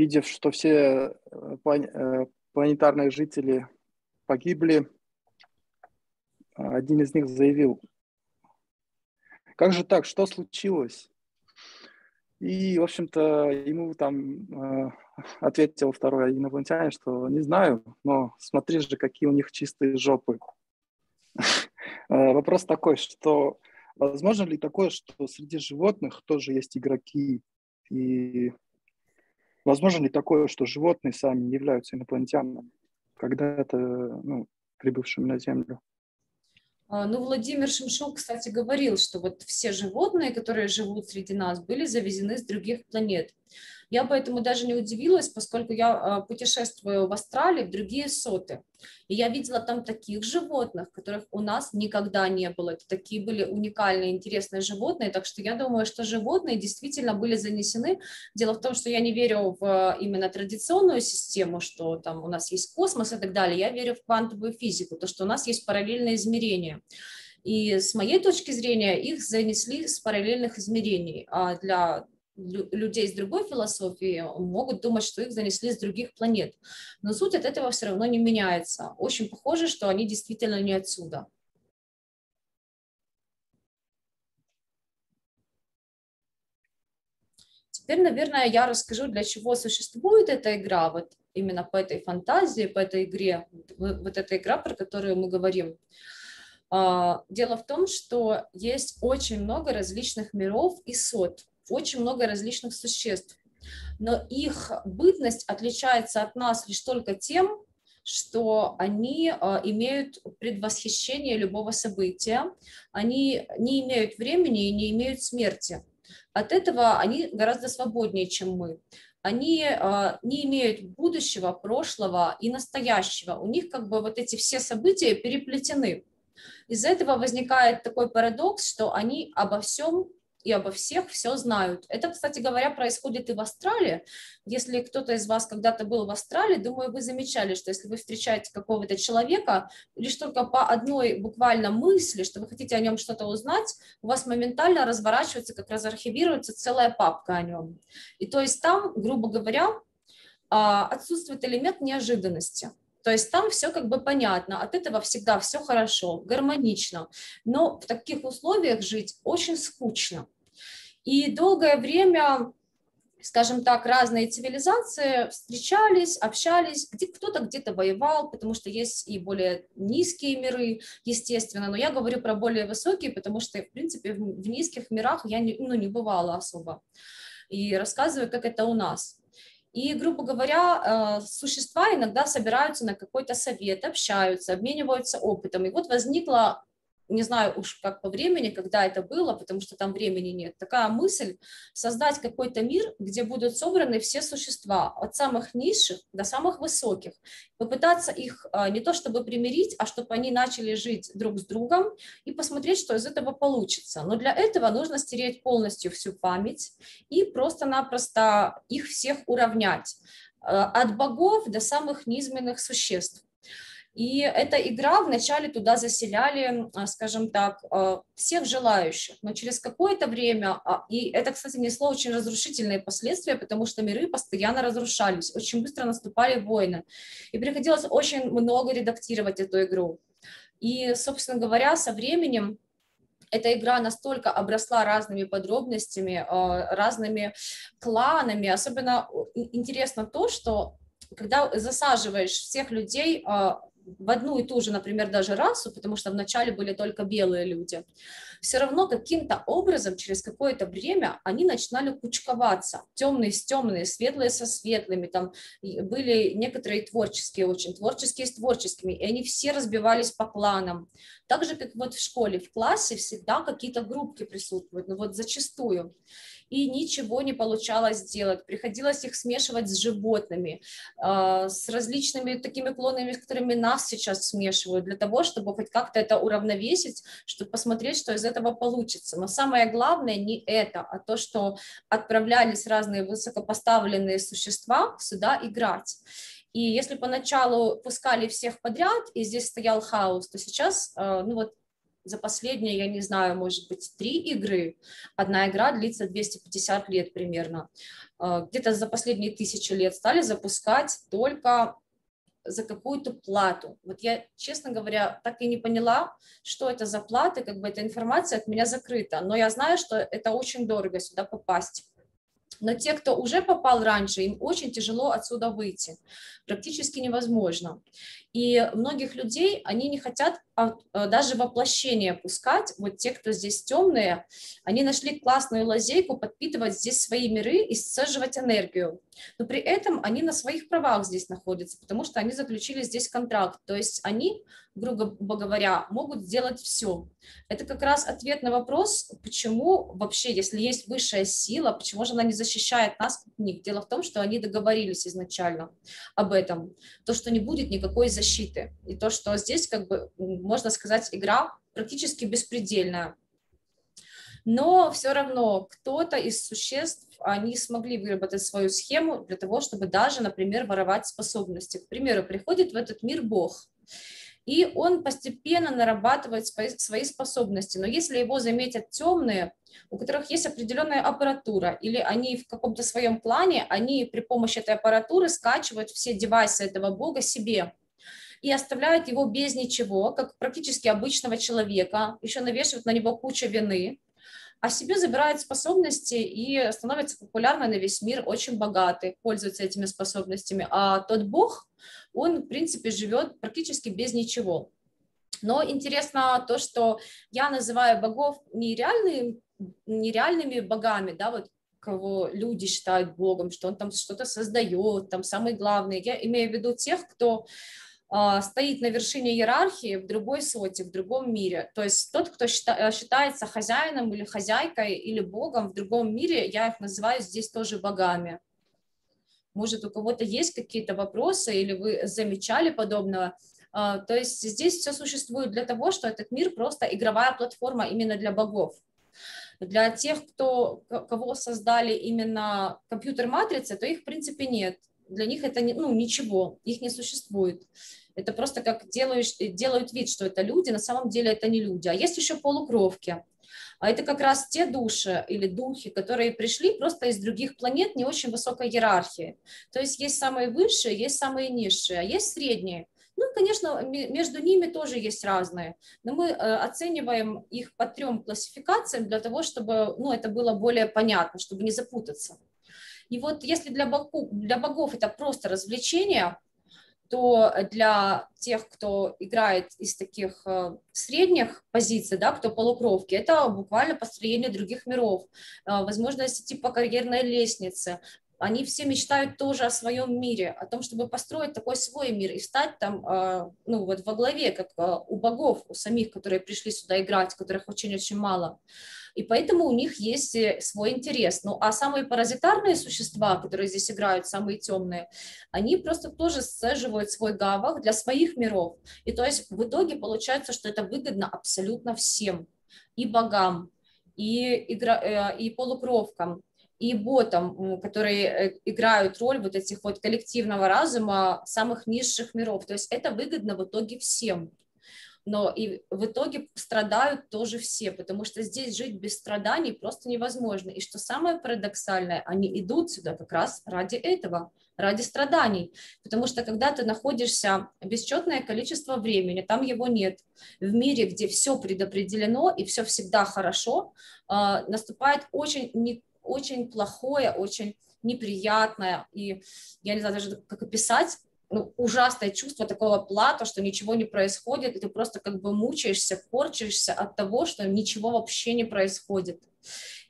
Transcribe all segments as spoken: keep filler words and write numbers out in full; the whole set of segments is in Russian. Видев, что все планетарные жители погибли, один из них заявил: «Как же так? Что случилось?» И, в общем-то, ему там э, ответил второй инопланетянин, что не знаю, но смотри же, какие у них чистые жопы. Вопрос такой, что возможно ли такое, что среди животных тоже есть игроки? И возможно ли такое, что животные сами являются инопланетянами, когда-то ну, прибывшими на Землю? Ну, Владимир Шимшук, кстати, говорил, что вот все животные, которые живут среди нас, были завезены с других планет. Я поэтому даже не удивилась, поскольку я путешествую в Австралии, в другие соты. И я видела там таких животных, которых у нас никогда не было. Это такие были уникальные, интересные животные. Так что я думаю, что животные действительно были занесены. Дело в том, что я не верю в именно традиционную систему, что там у нас есть космос и так далее. Я верю в квантовую физику, то, что у нас есть параллельные измерения. И с моей точки зрения их занесли с параллельных измерений. А для людей с другой философией могут думать, что их занесли с других планет. Но суть от этого все равно не меняется. Очень похоже, что они действительно не отсюда. Теперь, наверное, я расскажу, для чего существует эта игра, вот именно по этой фантазии, по этой игре, вот эта игра, про которую мы говорим. Дело в том, что есть очень много различных миров и сот, очень много различных существ, но их бытность отличается от нас лишь только тем, что они имеют предвосхищение любого события, они не имеют времени и не имеют смерти. От этого они гораздо свободнее, чем мы. Они э, не имеют будущего, прошлого и настоящего. У них как бы вот эти все события переплетены. Из-за этого возникает такой парадокс, что они обо всем и обо всех все знают. Это, кстати говоря, происходит и в Австралии. Если кто-то из вас когда-то был в Австралии, думаю, вы замечали, что если вы встречаете какого-то человека, лишь только по одной буквально мысли, что вы хотите о нем что-то узнать, у вас моментально разворачивается, как раз архивируется целая папка о нем. И то есть там, грубо говоря, отсутствует элемент неожиданности. То есть там все как бы понятно, от этого всегда все хорошо, гармонично. Но в таких условиях жить очень скучно. И долгое время, скажем так, разные цивилизации встречались, общались, где кто-то где-то воевал, потому что есть и более низкие миры, естественно, но я говорю про более высокие, потому что, в принципе, в низких мирах я не, ну, не бывала особо. И рассказываю, как это у нас. И, грубо говоря, существа иногда собираются на какой-то совет, общаются, обмениваются опытом. И вот возникла, не знаю уж как по времени, когда это было, потому что там времени нет, такая мысль создать какой-то мир, где будут собраны все существа, от самых низших до самых высоких. Попытаться их не то чтобы примирить, а чтобы они начали жить друг с другом и посмотреть, что из этого получится. Но для этого нужно стереть полностью всю память и просто-напросто их всех уравнять. От богов до самых низменных существ. И эта игра, вначале туда заселяли, скажем так, всех желающих, но через какое-то время, и это, кстати, несло очень разрушительные последствия, потому что миры постоянно разрушались, очень быстро наступали войны, и приходилось очень много редактировать эту игру. И, собственно говоря, со временем эта игра настолько обросла разными подробностями, разными кланами, особенно интересно то, что когда засаживаешь всех людей в одну и ту же, например, даже расу, потому что вначале были только белые люди, все равно каким-то образом через какое-то время они начинали кучковаться. Темные с темными, светлые со светлыми, там были некоторые творческие очень, творческие с творческими, и они все разбивались по кланам. Так же, как вот в школе, в классе всегда какие-то группки присутствуют, но вот зачастую. И ничего не получалось сделать. Приходилось их смешивать с животными, с различными такими клонами, с которыми нас сейчас смешивают, для того, чтобы хоть как-то это уравновесить, чтобы посмотреть, что из этого получится. Но самое главное не это, а то, что отправлялись разные высокопоставленные существа сюда играть. И если поначалу пускали всех подряд, и здесь стоял хаос, то сейчас, ну вот, за последние, я не знаю, может быть, три игры. Одна игра длится двести пятьдесят лет примерно. Где-то за последние тысячи лет стали запускать только за какую-то плату. Вот я, честно говоря, так и не поняла, что это за платы, как бы эта информация от меня закрыта. Но я знаю, что это очень дорого сюда попасть. Но те, кто уже попал раньше, им очень тяжело отсюда выйти, практически невозможно. И многих людей, они не хотят даже воплощение пускать, вот те, кто здесь темные, они нашли классную лазейку подпитывать здесь свои миры и сцеживать энергию. Но при этом они на своих правах здесь находятся, потому что они заключили здесь контракт. То есть они, грубо говоря, могут сделать все. Это как раз ответ на вопрос, почему вообще, если есть высшая сила, почему же она не защищает нас от них? Дело в том, что они договорились изначально об этом. То, что не будет никакой защиты. И то, что здесь, как бы, можно сказать, игра практически беспредельная. Но все равно кто-то из существ, они смогли выработать свою схему для того, чтобы даже, например, воровать способности. К примеру, приходит в этот мир Бог, и он постепенно нарабатывает свои способности. Но если его заметят темные, у которых есть определенная аппаратура, или они в каком-то своем плане, они при помощи этой аппаратуры скачивают все девайсы этого Бога себе и оставляют его без ничего, как практически обычного человека, еще навешивают на него кучу вины, а себе забирают способности и становятся популярны на весь мир, очень богаты, пользуются этими способностями. А тот Бог, он, в принципе, живет практически без ничего. Но интересно то, что я называю богов нереальными, нереальными богами, да, вот, кого люди считают богом, что он там что-то создает, там самый главный. Я имею в виду тех, кто стоит на вершине иерархии в другой соте, в другом мире. То есть тот, кто считается хозяином или хозяйкой, или богом в другом мире, я их называю здесь тоже богами. Может, у кого-то есть какие-то вопросы, или вы замечали подобного? То есть здесь все существует для того, что этот мир просто игровая платформа именно для богов. Для тех, кто, кого создали именно компьютер-матрицы, то их в принципе нет. Для них это, ну, ничего, их не существует. Это просто как делаешь, делают вид, что это люди, на самом деле это не люди. А есть еще полукровки. А это как раз те души или духи, которые пришли просто из других планет не очень высокой иерархии. То есть есть самые высшие, есть самые низшие, а есть средние. Ну, конечно, между ними тоже есть разные, но мы оцениваем их по трем классификациям для того, чтобы, ну, это было более понятно, чтобы не запутаться. И вот если для богов, для богов это просто развлечение, то для тех, кто играет из таких средних позиций, да, кто полукровки, это буквально построение других миров, возможность идти по карьерной лестнице. Они все мечтают тоже о своем мире, о том, чтобы построить такой свой мир и стать там, ну, вот во главе, как у богов, у самих, которые пришли сюда играть, которых очень-очень мало. И поэтому у них есть свой интерес. Ну, а самые паразитарные существа, которые здесь играют, самые темные, они просто тоже сцеживают свой гавах для своих миров. И то есть в итоге получается, что это выгодно абсолютно всем, и богам, и, игра, и полукровкам, и ботам, которые играют роль вот этих вот коллективного разума самых низших миров. То есть это выгодно в итоге всем. Но и в итоге страдают тоже все, потому что здесь жить без страданий просто невозможно. И что самое парадоксальное, они идут сюда как раз ради этого, ради страданий. Потому что когда ты находишься бесчетное количество времени, там его нет, в мире, где все предопределено и все всегда хорошо, наступает очень не очень плохое, очень неприятное, и я не знаю даже, как описать, ну, ужасное чувство такого плато, что ничего не происходит, и ты просто как бы мучаешься, корчишься от того, что ничего вообще не происходит.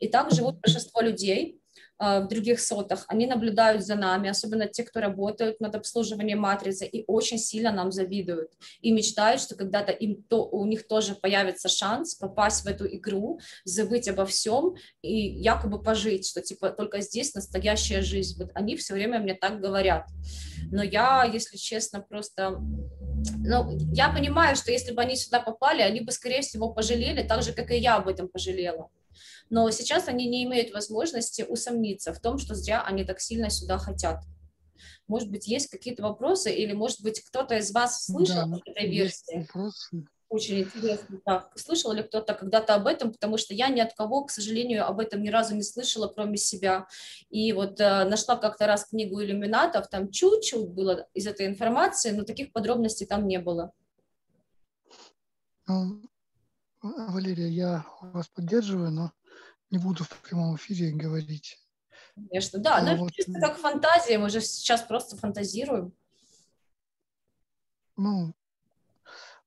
И так живут большинство людей э, в других сотах. Они наблюдают за нами, особенно те, кто работают над обслуживанием матрицы, и очень сильно нам завидуют. И мечтают, что когда-то им то, у них тоже появится шанс попасть в эту игру, забыть обо всем и якобы пожить, что типа только здесь настоящая жизнь. Вот они все время мне так говорят. Но я, если честно, просто... Ну, я понимаю, что если бы они сюда попали, они бы, скорее всего, пожалели, так же, как и я об этом пожалела. Но сейчас они не имеют возможности усомниться в том, что зря они так сильно сюда хотят. Может быть, есть какие-то вопросы, или, может быть, кто-то из вас слышал, да, этой версии? Вопросы. Очень интересно. Так. Слышал ли кто-то когда-то об этом, потому что я ни от кого, к сожалению, об этом ни разу не слышала, кроме себя. И вот э, нашла как-то раз книгу иллюминатов, там чуть-чуть было из этой информации, но таких подробностей там не было. Валерия, я вас поддерживаю, но не буду в прямом эфире говорить. Конечно, да, но, но вот... чисто как фантазия, мы же сейчас просто фантазируем. Ну...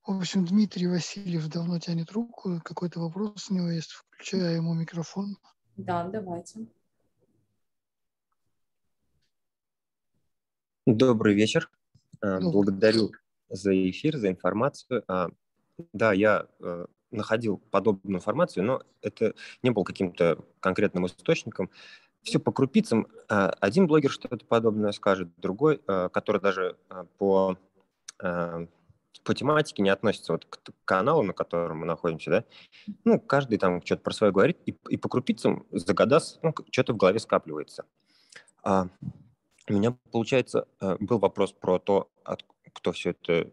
В общем, Дмитрий Васильев давно тянет руку. Какой-то вопрос у него есть. Включаю ему микрофон. Да, давайте. Добрый вечер. Добрый. Благодарю за эфир, за информацию. Да, я находил подобную информацию, но это не было каким-то конкретным источником. Все по крупицам. Один блогер что-то подобное скажет, другой, который даже по... по тематике не относится вот к каналу, на котором мы находимся, да, ну, каждый там что-то про свое говорит, и, и по крупицам за года ну, что-то в голове скапливается. А у меня, получается, был вопрос про то, от, кто все это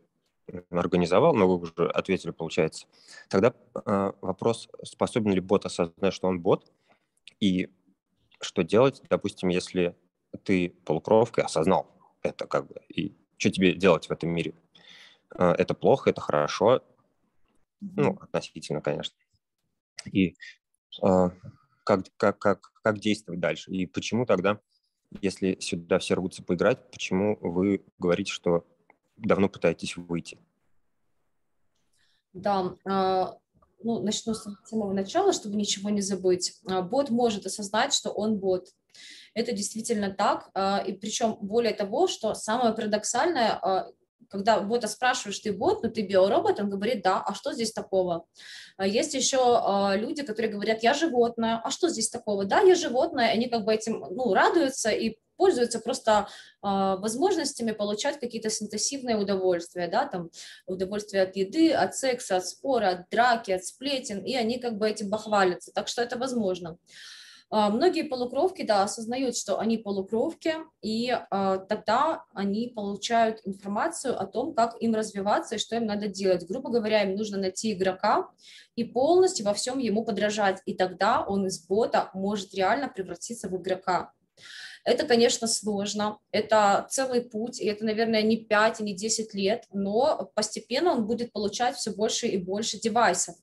организовал, но вы уже ответили, получается. Тогда а, вопрос, способен ли бот осознать, что он бот, и что делать, допустим, если ты полукровкой осознал это, как бы, и что тебе делать в этом мире? Это плохо, это хорошо, ну, относительно, конечно. И э, как, как, как, как действовать дальше? И почему тогда, если сюда все рвутся поиграть, почему вы говорите, что давно пытаетесь выйти? Да, э, ну, начну с самого начала, чтобы ничего не забыть. Бот может осознать, что он бот. Это действительно так. Э, и причем более того, что самое парадоксальное э, – когда бота спрашиваешь, ты бот, но ты биоробот, он говорит, да, а что здесь такого? Есть еще люди, которые говорят, я животное, а что здесь такого? Да, я животное, они как бы этим ну, радуются и пользуются просто возможностями получать какие-то синтезивные удовольствия, да, там удовольствие от еды, от секса, от спора, от драки, от сплетен, и они как бы этим бахвалятся, так что это возможно. Многие полукровки, да, осознают, что они полукровки, и э, тогда они получают информацию о том, как им развиваться и что им надо делать. Грубо говоря, им нужно найти игрока и полностью во всем ему подражать, и тогда он из бота может реально превратиться в игрока. Это, конечно, сложно, это целый путь, и это, наверное, не пять, не десять лет, но постепенно он будет получать все больше и больше девайсов.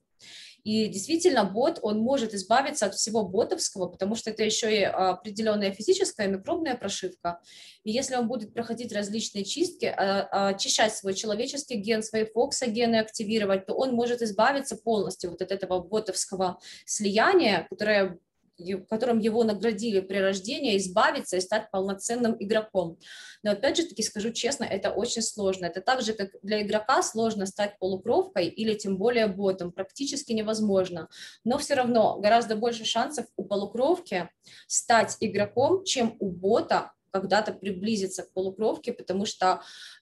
И действительно, бот, он может избавиться от всего ботовского, потому что это еще и определенная физическая микробная прошивка. И если он будет проходить различные чистки, очищать свой человеческий ген, свои фокса-гены активировать, то он может избавиться полностью вот от этого ботовского слияния, которое, которым его наградили при рождении, избавиться и стать полноценным игроком. Но опять же таки скажу честно, это очень сложно. Это так же, как для игрока сложно стать полукровкой или тем более ботом, практически невозможно. Но все равно гораздо больше шансов у полукровки стать игроком, чем у бота когда-то приблизиться к полукровке, потому что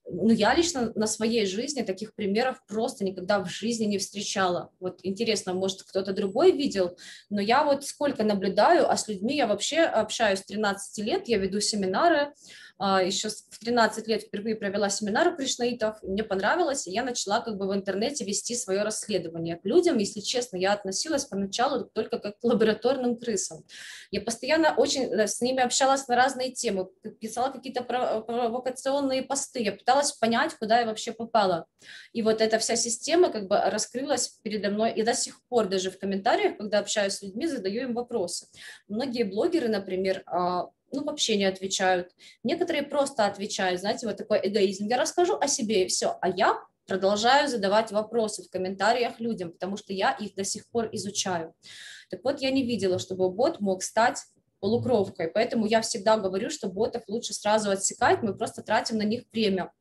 ну, я лично на своей жизни таких примеров просто никогда в жизни не встречала. Вот интересно, может, кто-то другой видел, но я вот сколько наблюдаю, а с людьми я вообще общаюсь с тринадцати лет, я веду семинары, еще в тринадцать лет впервые провела семинары кришнаитов, мне понравилось, и я начала как бы в интернете вести свое расследование. К людям, если честно, я относилась поначалу только как к лабораторным крысам. Я постоянно очень с ними общалась на разные темы, писала какие-то провокационные посты, я пыталась понять, куда я вообще попала. И вот эта вся система как бы раскрылась передо мной, и до сих пор даже в комментариях, когда общаюсь с людьми, задаю им вопросы. Многие блогеры, например, ну, вообще не отвечают. Некоторые просто отвечают, знаете, вот такой эгоизм. Я расскажу о себе и все, а я продолжаю задавать вопросы в комментариях людям, потому что я их до сих пор изучаю. Так вот, я не видела, чтобы бот мог стать полукровкой, поэтому я всегда говорю, что ботов лучше сразу отсекать, мы просто тратим на них время.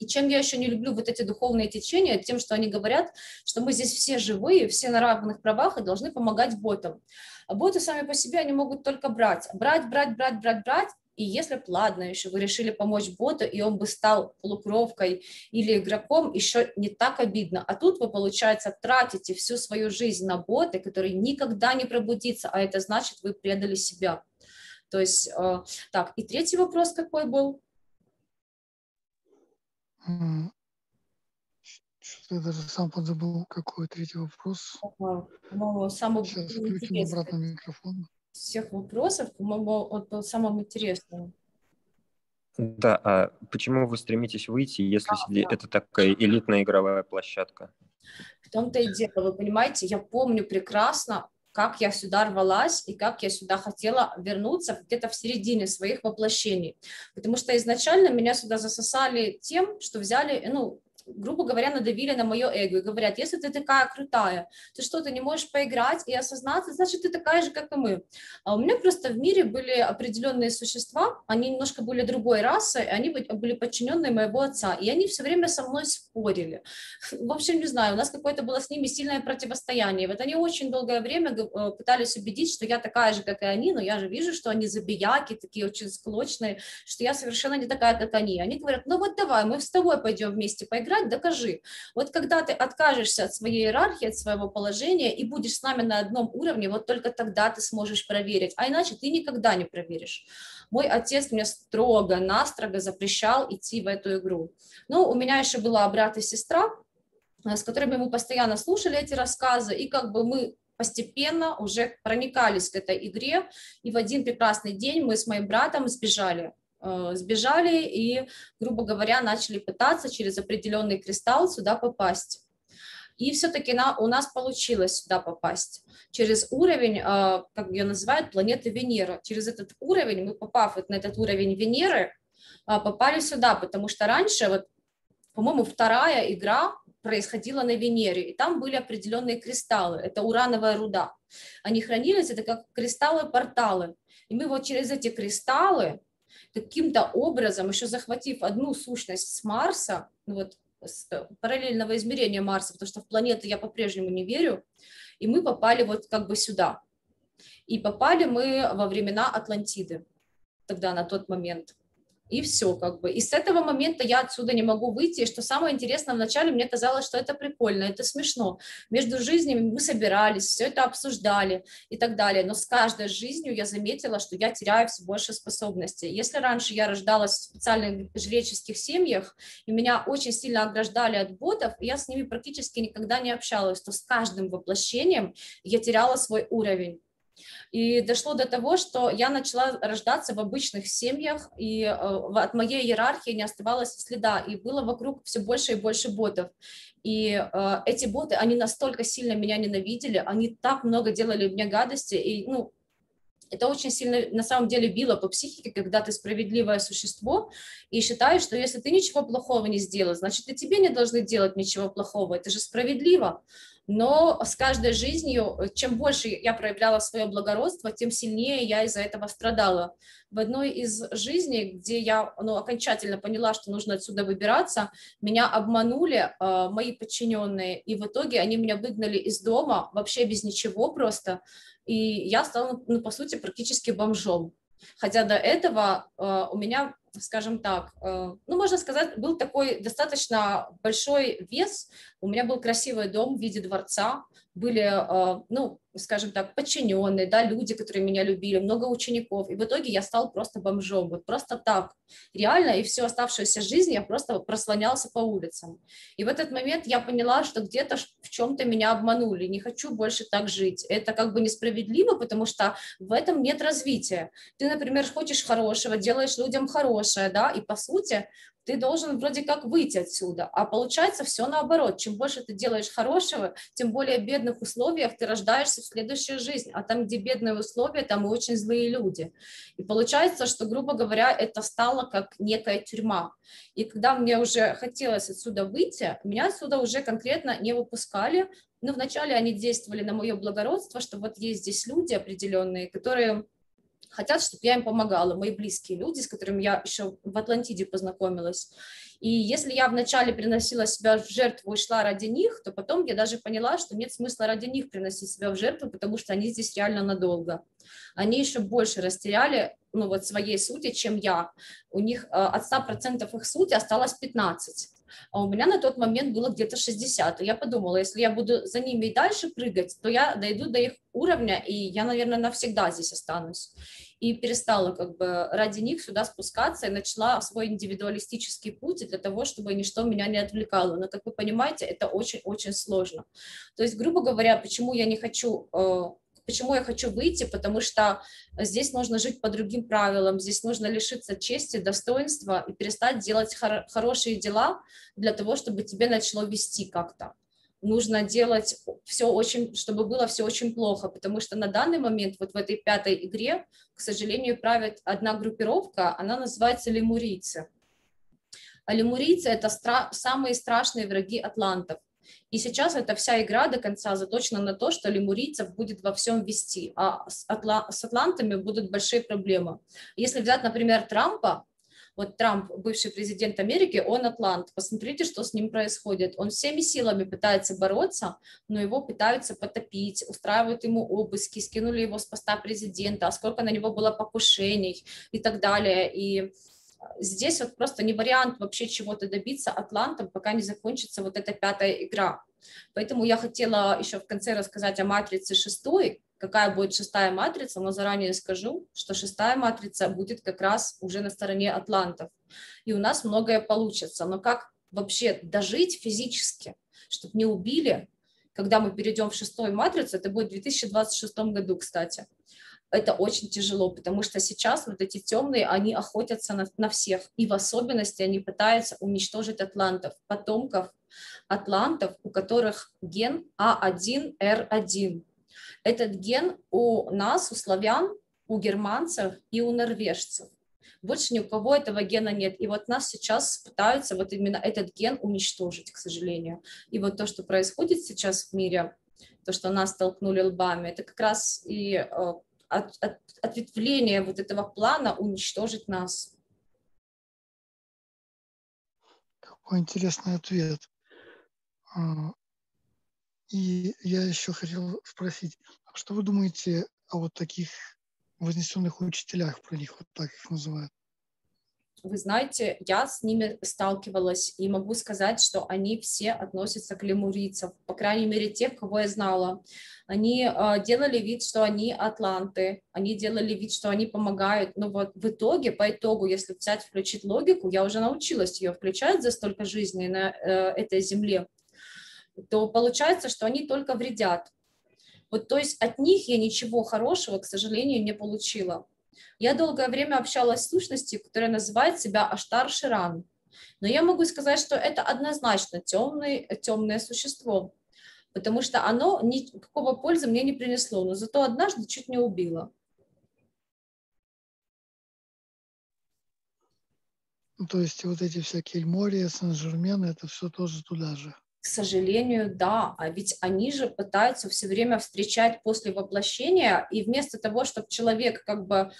И чем я еще не люблю вот эти духовные течения, тем, что они говорят, что мы здесь все живые, все на равных правах и должны помогать ботам. А боты сами по себе, они могут только брать, брать, брать, брать, брать, брать. И если б, ладно, еще вы решили помочь боту, и он бы стал полукровкой или игроком, еще не так обидно. А тут вы, получается, тратите всю свою жизнь на бота, который никогда не пробудится, а это значит, вы предали себя. То есть, э, так, и третий вопрос какой был? Что-то я даже сам подзабыл, какой третий вопрос. Ага. Но самый Сейчас включим обратно микрофон. Из всех вопросов, по-моему, он был самым интересным. Да, а почему вы стремитесь выйти, если а, да. это такая элитная игровая площадка? В том-то и дело, вы понимаете, я помню прекрасно, как я сюда рвалась и как я сюда хотела вернуться где-то в середине своих воплощений. Потому что изначально меня сюда засосали тем, что взяли, ну, грубо говоря, надавили на мое эго и говорят, если ты такая крутая, ты что, ты не можешь поиграть и осознаться, значит, ты такая же, как и мы. А у меня просто в мире были определенные существа, они немножко были другой расы, они были подчиненные моего отца, и они все время со мной спорили. В общем, не знаю, у нас какое-то было с ними сильное противостояние. Вот они очень долгое время пытались убедить, что я такая же, как и они, но я же вижу, что они забияки, такие очень склочные, что я совершенно не такая, как они. Они говорят, ну вот давай, мы с тобой пойдем вместе поиграем, докажи. Вот когда ты откажешься от своей иерархии, от своего положения и будешь с нами на одном уровне, вот только тогда ты сможешь проверить, а иначе ты никогда не проверишь. Мой отец мне строго-настрого запрещал идти в эту игру. Ну, у меня еще была брат и сестра, с которыми мы постоянно слушали эти рассказы, и как бы мы постепенно уже проникались к этой игре, и в один прекрасный день мы с моим братом сбежали. сбежали и, грубо говоря, начали пытаться через определенный кристалл сюда попасть. И все-таки на, у нас получилось сюда попасть. Через уровень, как ее называют, планеты Венера. Через этот уровень, мы попав вот на этот уровень Венеры, попали сюда, потому что раньше, вот, по-моему, вторая игра происходила на Венере, и там были определенные кристаллы, это урановая руда. Они хранились, это как кристаллы-порталы. И мы вот через эти кристаллы каким-то образом, еще захватив одну сущность с Марса, вот, с параллельного измерения Марса, потому что в планеты я по-прежнему не верю, и мы попали вот как бы сюда. И попали мы во времена Атлантиды, тогда на тот момент. И все как бы. И с этого момента я отсюда не могу выйти. И что самое интересное, вначале мне казалось, что это прикольно, это смешно. Между жизнями мы собирались, все это обсуждали и так далее. Но с каждой жизнью я заметила, что я теряю все больше способностей. Если раньше я рождалась в специальных жреческих семьях, и меня очень сильно ограждали от ботов, и я с ними практически никогда не общалась, то с каждым воплощением я теряла свой уровень. И дошло до того, что я начала рождаться в обычных семьях, и от моей иерархии не оставалось следа, и было вокруг все больше и больше ботов. И э, эти боты, они настолько сильно меня ненавидели, они так много делали мне гадости, и, ну, это очень сильно, на самом деле, било по психике, когда ты справедливое существо и считаешь, что если ты ничего плохого не сделал, значит, и тебе не должны делать ничего плохого, это же справедливо. Но с каждой жизнью, чем больше я проявляла свое благородство, тем сильнее я из-за этого страдала. В одной из жизней, где я ну, окончательно поняла, что нужно отсюда выбираться, меня обманули э, мои подчиненные, и в итоге они меня выгнали из дома вообще без ничего просто, и я стала, ну, по сути, практически бомжом. Хотя до этого э, у меня, скажем так, э, ну, можно сказать, был такой достаточно большой вес, у меня был красивый дом в виде дворца, были, э, ну, скажем так, подчиненные, да, люди, которые меня любили, много учеников, и в итоге я стал просто бомжом, вот просто так, реально, и всю оставшуюся жизнь я просто прослонялся по улицам. И в этот момент я поняла, что где-то в чем-то меня обманули, не хочу больше так жить. Это как бы несправедливо, потому что в этом нет развития. Ты, например, хочешь хорошего, делаешь людям хорошее, да, и по сути ты должен вроде как выйти отсюда, а получается все наоборот. Чем больше ты делаешь хорошего, тем более в бедных условиях ты рождаешься в следующую жизнь, а там, где бедные условия, там и очень злые люди. И получается, что, грубо говоря, это стало как некая тюрьма. И когда мне уже хотелось отсюда выйти, меня отсюда уже конкретно не выпускали. Но вначале они действовали на мое благородство, что вот есть здесь люди определенные, которые хотят, чтобы я им помогала, мои близкие люди, с которыми я еще в Атлантиде познакомилась. И если я вначале приносила себя в жертву и шла ради них, то потом я даже поняла, что нет смысла ради них приносить себя в жертву, потому что они здесь реально надолго. Они еще больше растеряли, ну, вот своей сути, чем я. У них от ста процентов их сути осталось пятнадцать процентов. А у меня на тот момент было где-то шестьдесят. И я подумала, если я буду за ними и дальше прыгать, то я дойду до их уровня, и я, наверное, навсегда здесь останусь. и перестала как бы ради них сюда спускаться и начала свой индивидуалистический путь для того, чтобы ничто меня не отвлекало. Но, как вы понимаете, это очень-очень сложно. То есть, грубо говоря, почему я не хочу... Почему я хочу выйти? Потому что здесь нужно жить по другим правилам, здесь нужно лишиться чести, достоинства и перестать делать хор- хорошие дела для того, чтобы тебе начало вести как-то. Нужно делать все очень, чтобы было все очень плохо, потому что на данный момент вот в этой пятой игре, к сожалению, правит одна группировка, она называется лемурийцы. А лемурийцы – это стра- самые страшные враги атлантов. И сейчас эта вся игра до конца заточена на то, что лемурийцев будет во всем вести, а с, атла- с атлантами будут большие проблемы. Если взять, например, Трампа, вот Трамп, бывший президент Америки, он атлант, посмотрите, что с ним происходит. Он всеми силами пытается бороться, но его пытаются потопить, устраивают ему обыски, скинули его с поста президента, а сколько на него было покушений и так далее, и... Здесь вот просто не вариант вообще чего-то добиться атлантом, пока не закончится вот эта пятая игра. Поэтому я хотела еще в конце рассказать о матрице шестой, какая будет шестая матрица, но заранее скажу, что шестая матрица будет как раз уже на стороне атлантов. И у нас многое получится, но как вообще дожить физически, чтобы не убили, когда мы перейдем в шестую матрицу, это будет в две тысячи двадцать шестом году, кстати. Это очень тяжело, потому что сейчас вот эти темные, они охотятся на, на всех, и в особенности они пытаются уничтожить атлантов, потомков атлантов, у которых ген А один Р один. Этот ген у нас, у славян, у германцев и у норвежцев. Больше ни у кого этого гена нет. И вот нас сейчас пытаются вот именно этот ген уничтожить, к сожалению. И вот то, что происходит сейчас в мире, то, что нас столкнули лбами, это как раз и... От, от, ответвление вот этого плана уничтожить нас. Какой интересный ответ. И я еще хотел спросить, что вы думаете о вот таких вознесенных учителях, про них вот так их называют? Вы знаете, я с ними сталкивалась и могу сказать, что они все относятся к лемурийцам, по крайней мере тех, кого я знала. Они э, делали вид, что они атланты, они делали вид, что они помогают, но вот в итоге, по итогу, если взять, включить логику, я уже научилась ее включать за столько жизни на э, этой земле, то получается, что они только вредят. Вот, то есть от них я ничего хорошего, к сожалению, не получила. Я долгое время общалась с сущностью, которая называет себя Аштар Шеран, но я могу сказать, что это однозначно темный, темное существо, потому что оно никакого пользы мне не принесло, но зато однажды чуть не убило. То есть вот эти всякие Мориа, Сан-Жермен, это все тоже туда же? К сожалению, да, а ведь они же пытаются все время встречать после воплощения, и вместо того, чтобы человек как бы,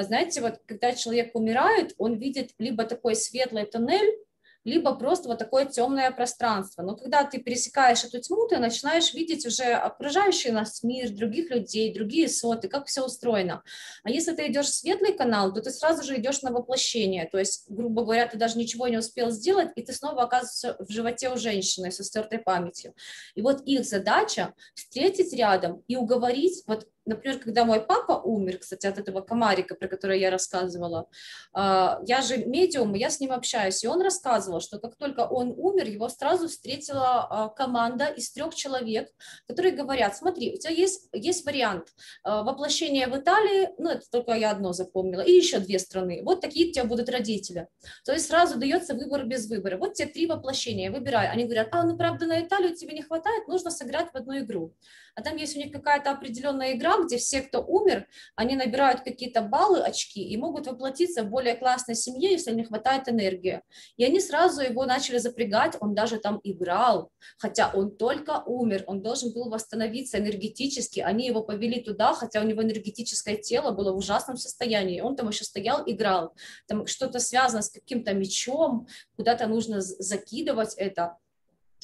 знаете, вот когда человек умирает, он видит либо такой светлый туннель, либо просто вот такое темное пространство. Но когда ты пересекаешь эту тьму, ты начинаешь видеть уже окружающий нас мир, других людей, другие соты, как все устроено. А если ты идешь в светлый канал, то ты сразу же идешь на воплощение. То есть, грубо говоря, ты даже ничего не успел сделать, и ты снова оказываешься в животе у женщины со стертой памятью. И вот их задача встретить рядом и уговорить... Вот, например, когда мой папа умер, кстати, от этого комарика, про который я рассказывала, я же медиум, я с ним общаюсь, и он рассказывал, что как только он умер, его сразу встретила команда из трех человек, которые говорят, смотри, у тебя есть, есть вариант воплощения в Италии, ну, это только я одно запомнила, и еще две страны, вот такие у тебя будут родители. То есть сразу дается выбор без выбора, вот тебе три воплощения, выбирай. Они говорят, а, ну, правда, на Италию тебе не хватает, нужно сыграть в одну игру. А там есть у них какая-то определенная игра, где все, кто умер, они набирают какие-то баллы, очки и могут воплотиться в более классной семье, если не хватает энергии. И они сразу его начали запрягать, он даже там играл, хотя он только умер, он должен был восстановиться энергетически, они его повели туда, хотя у него энергетическое тело было в ужасном состоянии, он там еще стоял, играл, там что-то связано с каким-то мечом, куда-то нужно закидывать это.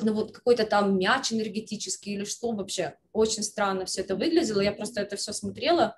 Ну вот какой-то там мяч энергетический или что вообще. Очень странно все это выглядело, я просто это все смотрела.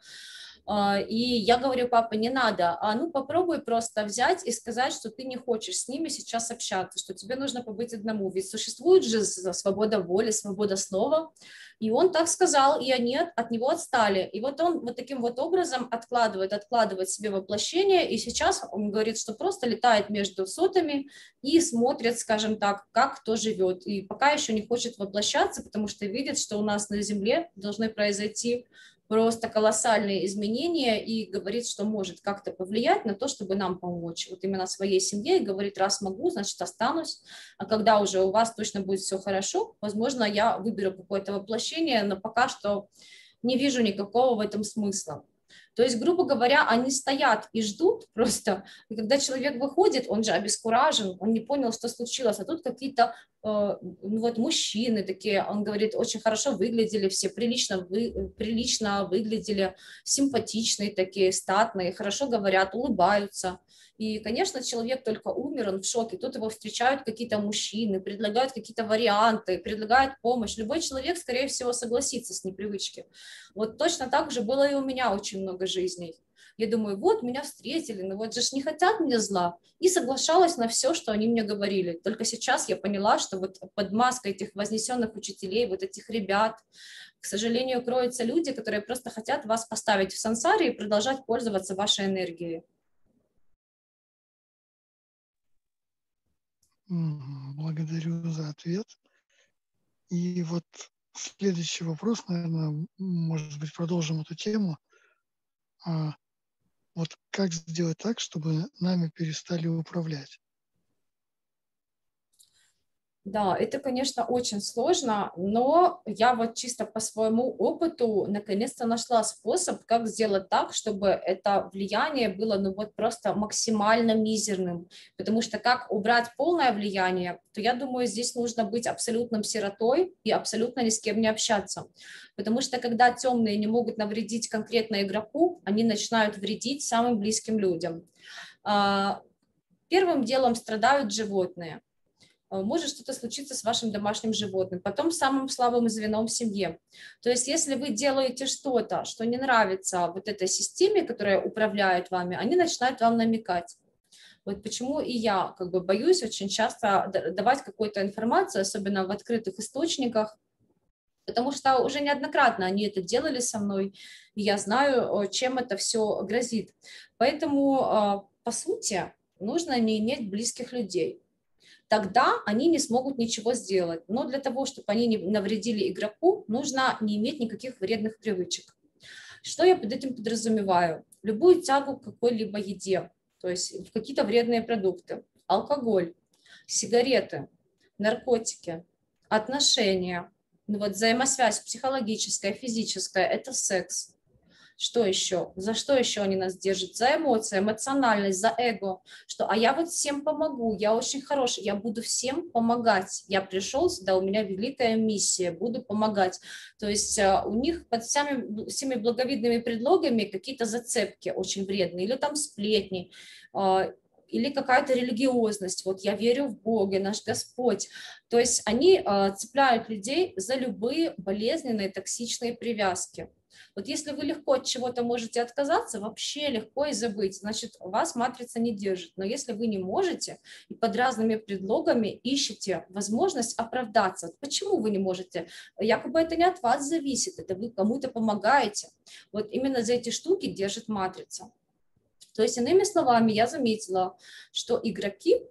И я говорю: папа, не надо, а ну попробуй просто взять и сказать, что ты не хочешь с ними сейчас общаться, что тебе нужно побыть одному, ведь существует же свобода воли, свобода слова. И он так сказал, и они от него отстали. И вот он вот таким вот образом откладывает, откладывает себе воплощение, и сейчас он говорит, что просто летает между сотами и смотрит, скажем так, как кто живет. И пока еще не хочет воплощаться, потому что видит, что у нас на Земле должны произойти просто колоссальные изменения, и говорит, что может как-то повлиять на то, чтобы нам помочь. Вот именно своей семье, и говорит: раз могу, значит останусь, а когда уже у вас точно будет все хорошо, возможно, я выберу какое-то воплощение, но пока что не вижу никакого в этом смысла. То есть, грубо говоря, они стоят и ждут просто, и когда человек выходит, он же обескуражен, он не понял, что случилось, а тут какие-то э, ну вот мужчины такие, он говорит, очень хорошо выглядели все, прилично, вы, прилично выглядели, симпатичные такие, статные, хорошо говорят, улыбаются. И, конечно, человек только умер, он в шоке, тут его встречают какие-то мужчины, предлагают какие-то варианты, предлагают помощь. Любой человек, скорее всего, согласится с непривычки. Вот точно так же было и у меня очень много жизней. Я думаю, вот меня встретили, но вот же ж не хотят мне зла. И соглашалась на все, что они мне говорили. Только сейчас я поняла, что вот под маской этих вознесенных учителей, вот этих ребят, к сожалению, кроются люди, которые просто хотят вас поставить в сансаре и продолжать пользоваться вашей энергией. Благодарю за ответ. И вот следующий вопрос, наверное, может быть, продолжим эту тему. А вот как сделать так, чтобы нами перестали управлять? Да, это, конечно, очень сложно, но я вот чисто по своему опыту наконец-то нашла способ, как сделать так, чтобы это влияние было, ну вот просто максимально мизерным, потому что как убрать полное влияние, то я думаю, здесь нужно быть абсолютным сиротой и абсолютно ни с кем не общаться, потому что когда темные не могут навредить конкретно игроку, они начинают вредить самым близким людям. Первым делом страдают животные. Может что-то случиться с вашим домашним животным, потом самым слабым звеном в семье. То есть если вы делаете что-то, что не нравится вот этой системе, которая управляет вами, они начинают вам намекать. Вот почему и я как бы боюсь очень часто давать какую-то информацию, особенно в открытых источниках, потому что уже неоднократно они это делали со мной, и я знаю, чем это все грозит. Поэтому, по сути, нужно не иметь близких людей. Тогда они не смогут ничего сделать. Но для того, чтобы они не навредили игроку, нужно не иметь никаких вредных привычек. Что я под этим подразумеваю? Любую тягу к какой-либо еде, то есть какие-то вредные продукты, алкоголь, сигареты, наркотики, отношения, ну вот взаимосвязь психологическая, физическая, это секс. Что еще? За что еще они нас держат? За эмоции, эмоциональность, за эго. Что, а я вот всем помогу, я очень хороший, я буду всем помогать. Я пришел сюда, у меня великая миссия, буду помогать. То есть у них под всеми, всеми благовидными предлогами какие-то зацепки очень вредные, или там сплетни, или какая-то религиозность, вот я верю в Бога, наш Господь. То есть они цепляют людей за любые болезненные, токсичные привязки. Вот если вы легко от чего-то можете отказаться, вообще легко и забыть, значит, вас матрица не держит. Но если вы не можете и под разными предлогами ищете возможность оправдаться, почему вы не можете? Якобы это не от вас зависит, это вы кому-то помогаете. Вот именно за эти штуки держит матрица. То есть, иными словами, я заметила, что игроки,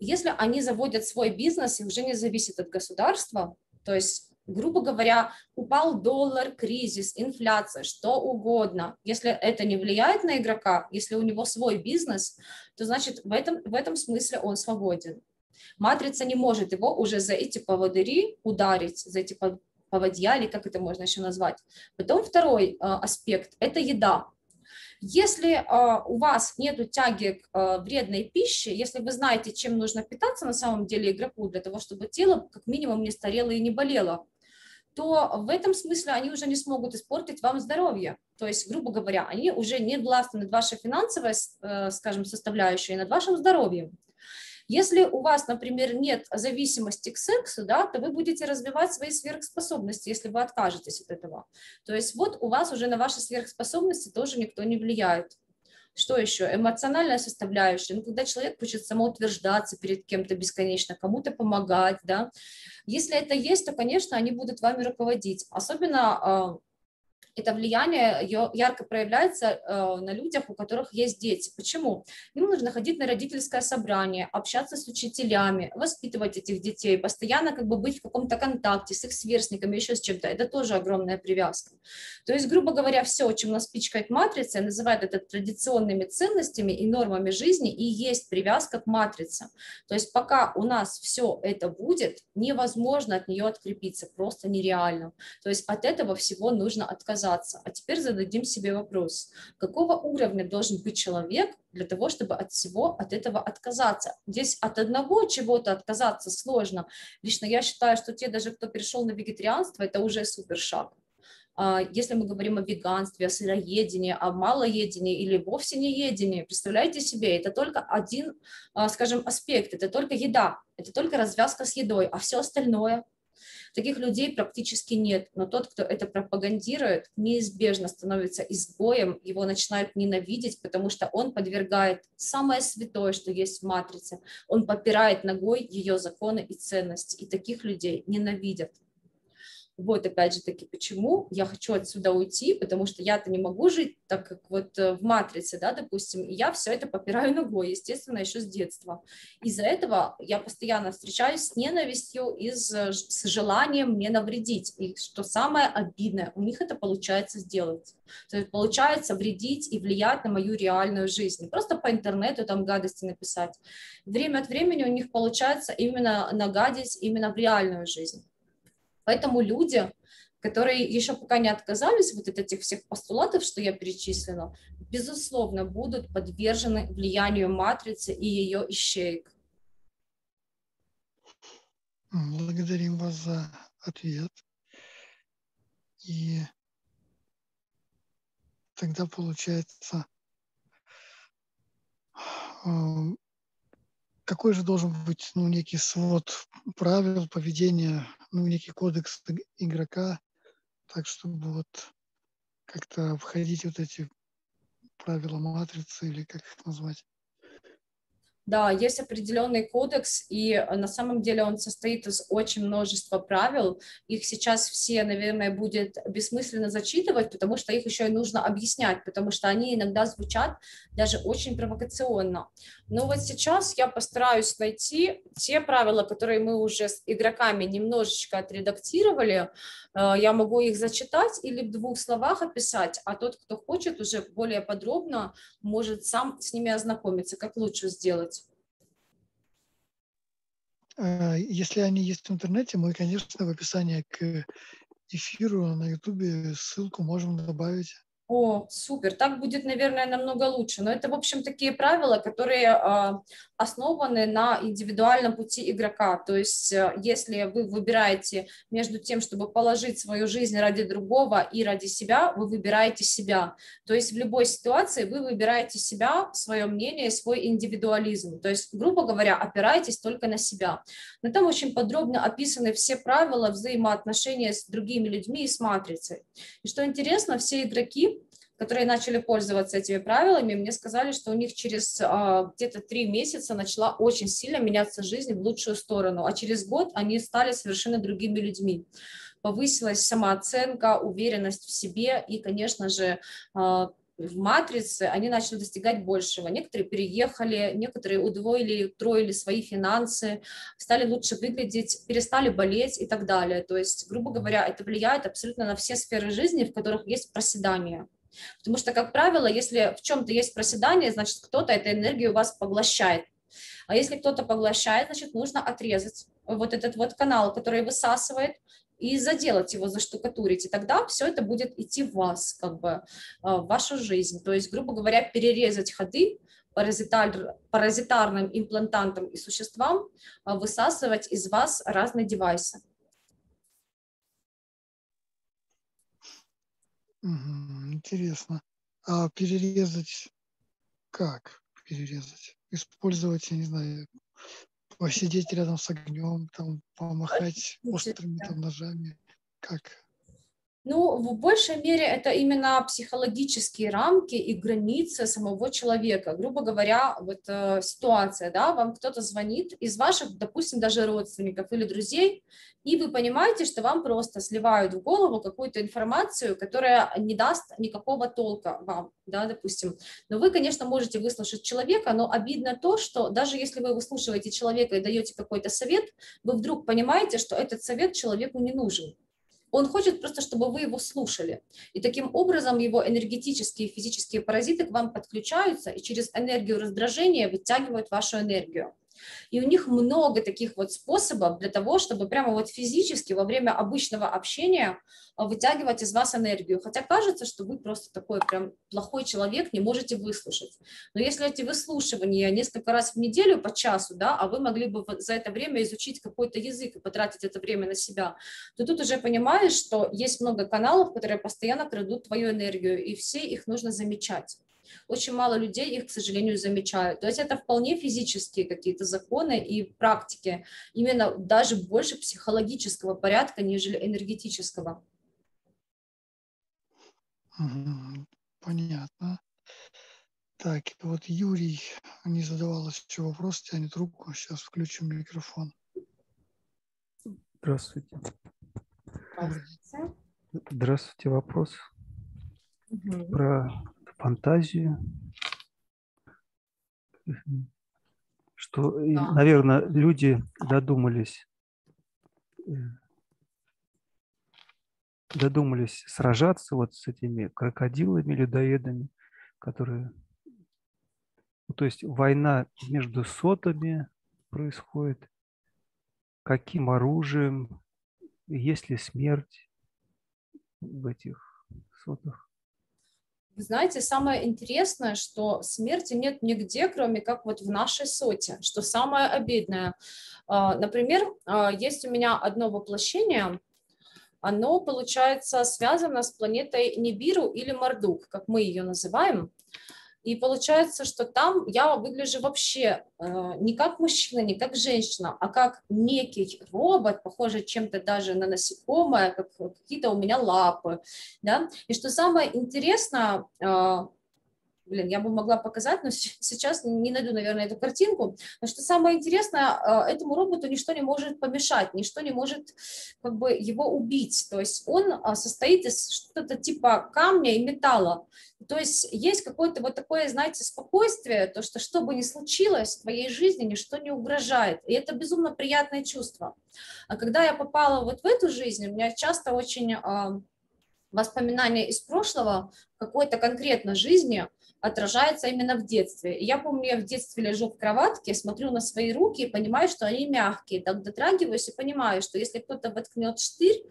если они заводят свой бизнес и уже не зависят от государства, то есть, грубо говоря, упал доллар, кризис, инфляция, что угодно. Если это не влияет на игрока, если у него свой бизнес, то значит в этом, в этом смысле он свободен. Матрица не может его уже за эти поводыри ударить, за эти поводья, или как это можно еще назвать. Потом второй а, аспект – это еда. Если э, у вас нет тяги к э, вредной пище, если вы знаете, чем нужно питаться на самом деле игроку для того, чтобы тело как минимум не старело и не болело, то в этом смысле они уже не смогут испортить вам здоровье. То есть, грубо говоря, они уже не властны над вашей финансовой, э, скажем, составляющей, над вашим здоровьем. Если у вас, например, нет зависимости к сексу, да, то вы будете развивать свои сверхспособности, если вы откажетесь от этого. То есть вот у вас уже на ваши сверхспособности тоже никто не влияет. Что еще? Эмоциональная составляющая. Ну, когда человек хочет самоутверждаться перед кем-то бесконечно, кому-то помогать, да. Если это есть, то, конечно, они будут вами руководить. Особенно э, это влияние ярко проявляется э, на людях, у которых есть дети. Почему? Им нужно ходить на родительское собрание, общаться с учителями, воспитывать этих детей, постоянно как бы быть в каком-то контакте с их сверстниками, еще с чем-то. Это тоже огромная привязка. То есть, грубо говоря, все, чем нас пичкает матрица, называют это традиционными ценностями и нормами жизни, и есть привязка к матрице. То есть пока у нас все это будет, невозможно от нее открепиться, просто нереально. То есть от этого всего нужно отказаться. А теперь зададим себе вопрос, какого уровня должен быть человек для того, чтобы от всего от этого отказаться? Здесь от одного чего-то отказаться сложно. Лично я считаю, что те даже, кто перешел на вегетарианство, это уже супер шаг. Если мы говорим о веганстве, о сыроедении, о малоедении или вовсе неедении, представляете себе, это только один, скажем, аспект, это только еда, это только развязка с едой, а все остальное. Таких людей практически нет, но тот, кто это пропагандирует, неизбежно становится изгоем, его начинают ненавидеть, потому что он подвергает самое святое, что есть в матрице, он попирает ногой ее законы и ценности, и таких людей ненавидят. Вот опять же таки, почему я хочу отсюда уйти, потому что я-то не могу жить так, как вот в матрице, да, допустим, и я все это попираю ногой, естественно, еще с детства. Из-за этого я постоянно встречаюсь с ненавистью и с желанием мне навредить. И что самое обидное, у них это получается сделать. То есть получается вредить и влиять на мою реальную жизнь. Не просто по интернету там гадости написать. Время от времени у них получается именно нагадить именно в реальную жизнь. Поэтому люди, которые еще пока не отказались вот от этих всех постулатов, что я перечислила, безусловно, будут подвержены влиянию матрицы и ее ищеек. Благодарим вас за ответ. И тогда получается, какой же должен быть, ну, некий свод правил поведения, ну, некий кодекс игрока, так чтобы вот как-то обходить вот эти правила матрицы или как их назвать? Да, есть определенный кодекс, и на самом деле он состоит из очень множества правил. Их сейчас все, наверное, будет бессмысленно зачитывать, потому что их еще и нужно объяснять, потому что они иногда звучат даже очень провокационно. Но вот сейчас я постараюсь найти те правила, которые мы уже с игроками немножечко отредактировали. Я могу их зачитать или в двух словах описать, а тот, кто хочет, уже более подробно может сам с ними ознакомиться, как лучше сделать. Если они есть в интернете, мы, конечно, в описании к эфиру на Ютубе ссылку можем добавить. О, супер, так будет, наверное, намного лучше. Но это, в общем, такие правила, которые основаны на индивидуальном пути игрока. То есть, если вы выбираете между тем, чтобы положить свою жизнь ради другого и ради себя, вы выбираете себя. То есть, в любой ситуации вы выбираете себя, свое мнение, свой индивидуализм. То есть, грубо говоря, опирайтесь только на себя. Но там очень подробно описаны все правила взаимоотношения с другими людьми и с матрицей. И что интересно, все игроки, которые начали пользоваться этими правилами, мне сказали, что у них через а, где-то три месяца начала очень сильно меняться жизнь в лучшую сторону, а через год они стали совершенно другими людьми. Повысилась самооценка, уверенность в себе и, конечно же, а, в матрице они начали достигать большего. Некоторые переехали, некоторые удвоили, утроили свои финансы, стали лучше выглядеть, перестали болеть и так далее. То есть, грубо говоря, это влияет абсолютно на все сферы жизни, в которых есть проседание. Потому что, как правило, если в чем-то есть проседание, значит, кто-то эту энергию у вас поглощает. А если кто-то поглощает, значит, нужно отрезать вот этот вот канал, который высасывает, и заделать его, заштукатурить, и тогда все это будет идти в вас, как бы, в вашу жизнь. То есть, грубо говоря, перерезать ходы паразитар, паразитарным имплантантам и существам, высасывать из вас разные девайсы. Интересно. А перерезать как? Перерезать? Использовать, я не знаю, посидеть рядом с огнем, там, помахать острыми там, ножами? Как? Ну, в большей мере это именно психологические рамки и границы самого человека. Грубо говоря, вот э, ситуация, да, вам кто-то звонит из ваших, допустим, даже родственников или друзей, и вы понимаете, что вам просто сливают в голову какую-то информацию, которая не даст никакого толка вам, да, допустим. Но вы, конечно, можете выслушать человека, но обидно то, что даже если вы выслушиваете человека и даете какой-то совет, вы вдруг понимаете, что этот совет человеку не нужен. Он хочет просто, чтобы вы его слушали. И таким образом его энергетические и физические паразиты к вам подключаются и через энергию раздражения вытягивают вашу энергию. И у них много таких вот способов для того, чтобы прямо вот физически во время обычного общения вытягивать из вас энергию. Хотя кажется, что вы просто такой прям плохой человек, не можете выслушать. Но если эти выслушивания несколько раз в неделю по часу, да, а вы могли бы за это время изучить какой-то язык и потратить это время на себя, то тут уже понимаешь, что есть много каналов, которые постоянно крадут твою энергию, и все их нужно замечать. Очень мало людей их, к сожалению, замечают. То есть это вполне физические какие-то законы и практики, именно даже больше психологического порядка, нежели энергетического. Понятно. Так, вот Юрий не задавал еще вопрос, тянет руку, сейчас включим микрофон. Здравствуйте. Здравствуйте. Здравствуйте, вопрос угу. про... фантазию, что, да. наверное, люди додумались, додумались сражаться вот с этими крокодилами, людоедами, которые, ну, то есть война между сотами происходит, каким оружием, есть ли смерть в этих сотах? Вы знаете, самое интересное, что смерти нет нигде, кроме как вот в нашей соте, что самое обидное. Например, есть у меня одно воплощение, оно, получается, связано с планетой Нибиру или Мардук, как мы ее называем. И получается, что там я выгляжу вообще э, не как мужчина, не как женщина, а как некий робот, похожий чем-то даже на насекомое, как какие-то у меня лапы. Да? И что самое интересное, э, блин, я бы могла показать, но сейчас не найду, наверное, эту картинку, но что самое интересное, э, этому роботу ничто не может помешать, ничто не может как бы его убить. То есть он э, состоит из что-то типа камня и металла. То есть есть какое-то вот такое, знаете, спокойствие, то, что что бы ни случилось в твоей жизни, ничто не угрожает. И это безумно приятное чувство. А когда я попала вот в эту жизнь, у меня часто очень э, воспоминания из прошлого, какой-то конкретной жизни, отражается именно в детстве. И я помню, я в детстве лежу в кроватке, смотрю на свои руки и понимаю, что они мягкие. Так дотрагиваюсь и понимаю, что если кто-то воткнет штырь,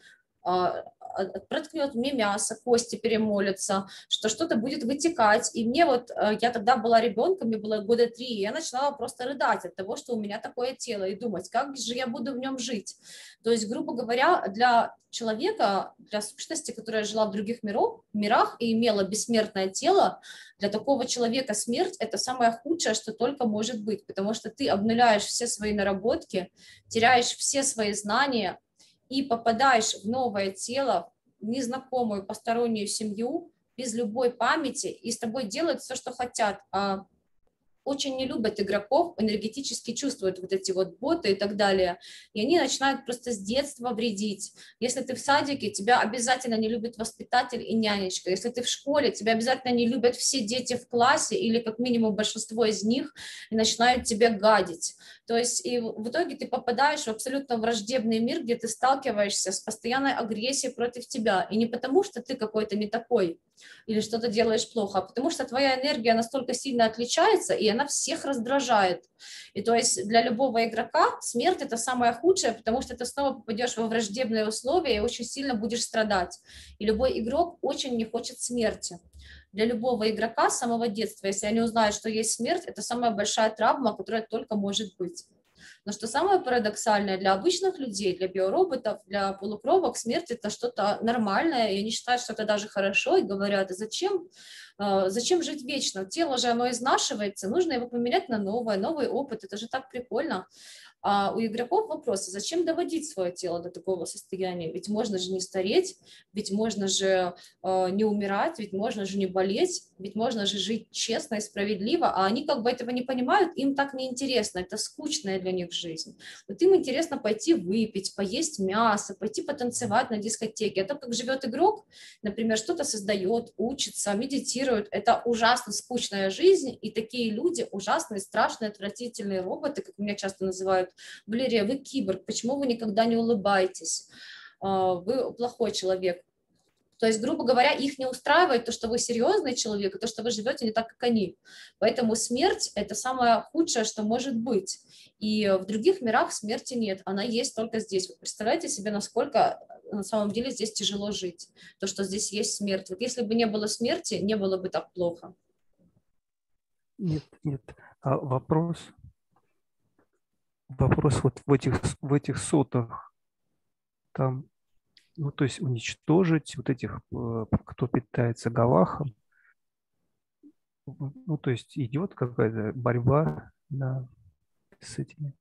проткнет мне мясо, кости перемолятся, что что-то будет вытекать. И мне вот, я тогда была ребенком, мне было года три, и я начинала просто рыдать от того, что у меня такое тело, и думать, как же я буду в нем жить. То есть, грубо говоря, для человека, для сущности, которая жила в других миров, мирах и имела бессмертное тело, для такого человека смерть – это самое худшее, что только может быть, потому что ты обнуляешь все свои наработки, теряешь все свои знания, и попадаешь в новое тело, в незнакомую постороннюю семью, без любой памяти, и с тобой делают все, что хотят. А очень не любят игроков, энергетически чувствуют вот эти вот боты и так далее. И они начинают просто с детства вредить. Если ты в садике, тебя обязательно не любит воспитатель и нянечка. Если ты в школе, тебя обязательно не любят все дети в классе или как минимум большинство из них, и начинают тебя гадить. То есть и в итоге ты попадаешь в абсолютно враждебный мир, где ты сталкиваешься с постоянной агрессией против тебя. И не потому, что ты какой-то не такой или что-то делаешь плохо, а потому что твоя энергия настолько сильно отличается, и она всех раздражает. И то есть для любого игрока смерть – это самое худшее, потому что ты снова попадешь во враждебные условия и очень сильно будешь страдать. И любой игрок очень не хочет смерти. Для любого игрока с самого детства, если они узнают, что есть смерть, это самая большая травма, которая только может быть. Но что самое парадоксальное, для обычных людей, для биороботов, для полукровок смерть – это что-то нормальное, и они считают, что это даже хорошо, и говорят, зачем, зачем жить вечно? Тело же оно изнашивается, нужно его поменять на новое, новый опыт, это же так прикольно. А у игроков вопрос, зачем доводить свое тело до такого состояния? Ведь можно же не стареть, ведь можно же э, не умирать, ведь можно же не болеть, ведь можно же жить честно и справедливо, а они как бы этого не понимают, им так неинтересно, это скучная для них жизнь. Вот им интересно пойти выпить, поесть мясо, пойти потанцевать на дискотеке. А то, как живет игрок, например, что-то создает, учится, медитирует, это ужасно скучная жизнь, и такие люди ужасные, страшные, отвратительные роботы, как меня часто называют. Валерия, вы киборг, почему вы никогда не улыбаетесь? Вы плохой человек. То есть, грубо говоря, их не устраивает то, что вы серьезный человек, и то, что вы живете не так, как они. Поэтому смерть – это самое худшее, что может быть. И в других мирах смерти нет, она есть только здесь. Вы представляете себе, насколько на самом деле здесь тяжело жить, то, что здесь есть смерть. Вот если бы не было смерти, не было бы так плохо. Нет, нет. А вопрос... Вопрос вот в этих, в этих сотах, там, ну, то есть уничтожить вот этих, кто питается галахом, ну, то есть идет какая-то борьба на, с этими.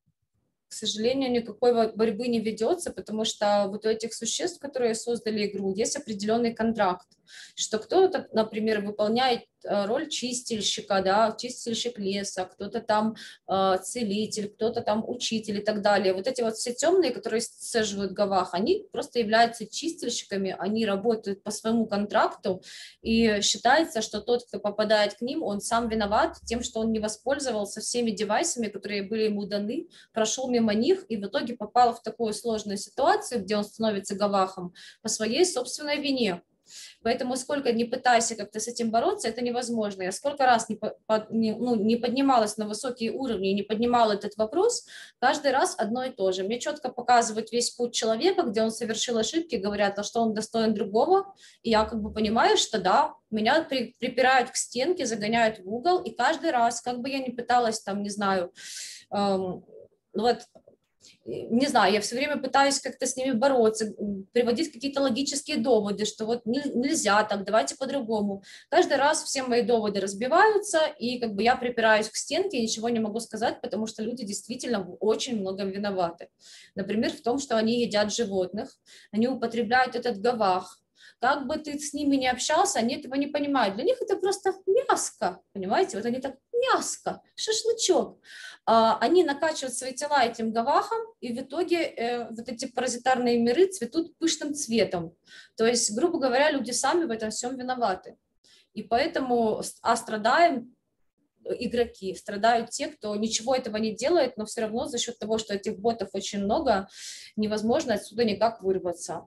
К сожалению, никакой борьбы не ведется, потому что вот у этих существ, которые создали игру, есть определенный контракт, что кто-то, например, выполняет роль чистильщика, да, чистильщик леса, кто-то там э, целитель, кто-то там учитель и так далее. Вот эти вот все темные, которые сцеживают гавах, они просто являются чистильщиками, они работают по своему контракту, и считается, что тот, кто попадает к ним, он сам виноват тем, что он не воспользовался всеми девайсами, которые были ему даны, прошел мимо них и в итоге попал в такую сложную ситуацию, где он становится гавахом по своей собственной вине. Поэтому сколько не пытайся как-то с этим бороться, это невозможно. Я сколько раз не, по, по, не, ну, не поднималась на высокие уровни, не поднимала этот вопрос, каждый раз одно и то же. Мне четко показывают весь путь человека, где он совершил ошибки, говорят, а что он достоин другого. И я как бы понимаю, что да, меня при, припирают к стенке, загоняют в угол, и каждый раз, как бы я ни пыталась там, не знаю, эм, вот... Не знаю, я все время пытаюсь как-то с ними бороться, приводить какие-то логические доводы, что вот нельзя так, давайте по-другому. Каждый раз все мои доводы разбиваются, и как бы я припираюсь к стенке, ничего не могу сказать, потому что люди действительно в очень многом виноваты. Например, в том, что они едят животных, они употребляют этот гавах. Как бы ты с ними не общался, они этого не понимают. Для них это просто мяско, понимаете? Вот они так, мяско, шашлычок. Они накачивают свои тела этим гавахом, и в итоге э, вот эти паразитарные миры цветут пышным цветом. То есть, грубо говоря, люди сами в этом всем виноваты. И поэтому, а страдаем игроки, страдают те, кто ничего этого не делает, но все равно за счет того, что этих ботов очень много, невозможно отсюда никак вырваться.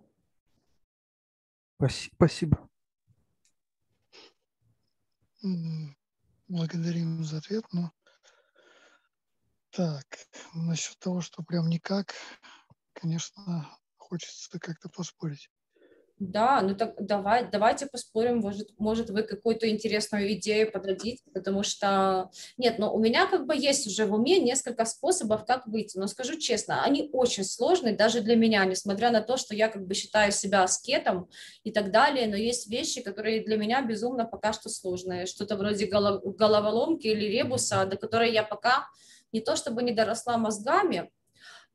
Спасибо. Благодарим за ответ. Ну, так, насчет того, что прям никак, конечно, хочется как-то поспорить. Да, ну так давай, давайте поспорим, может, может вы какую-то интересную идею подадите, потому что, нет, но у меня как бы есть уже в уме несколько способов, как выйти, но скажу честно, они очень сложные даже для меня, несмотря на то, что я как бы считаю себя аскетом и так далее, но есть вещи, которые для меня безумно пока что сложные, что-то вроде головоломки или ребуса, до которой я пока не то чтобы не доросла мозгами,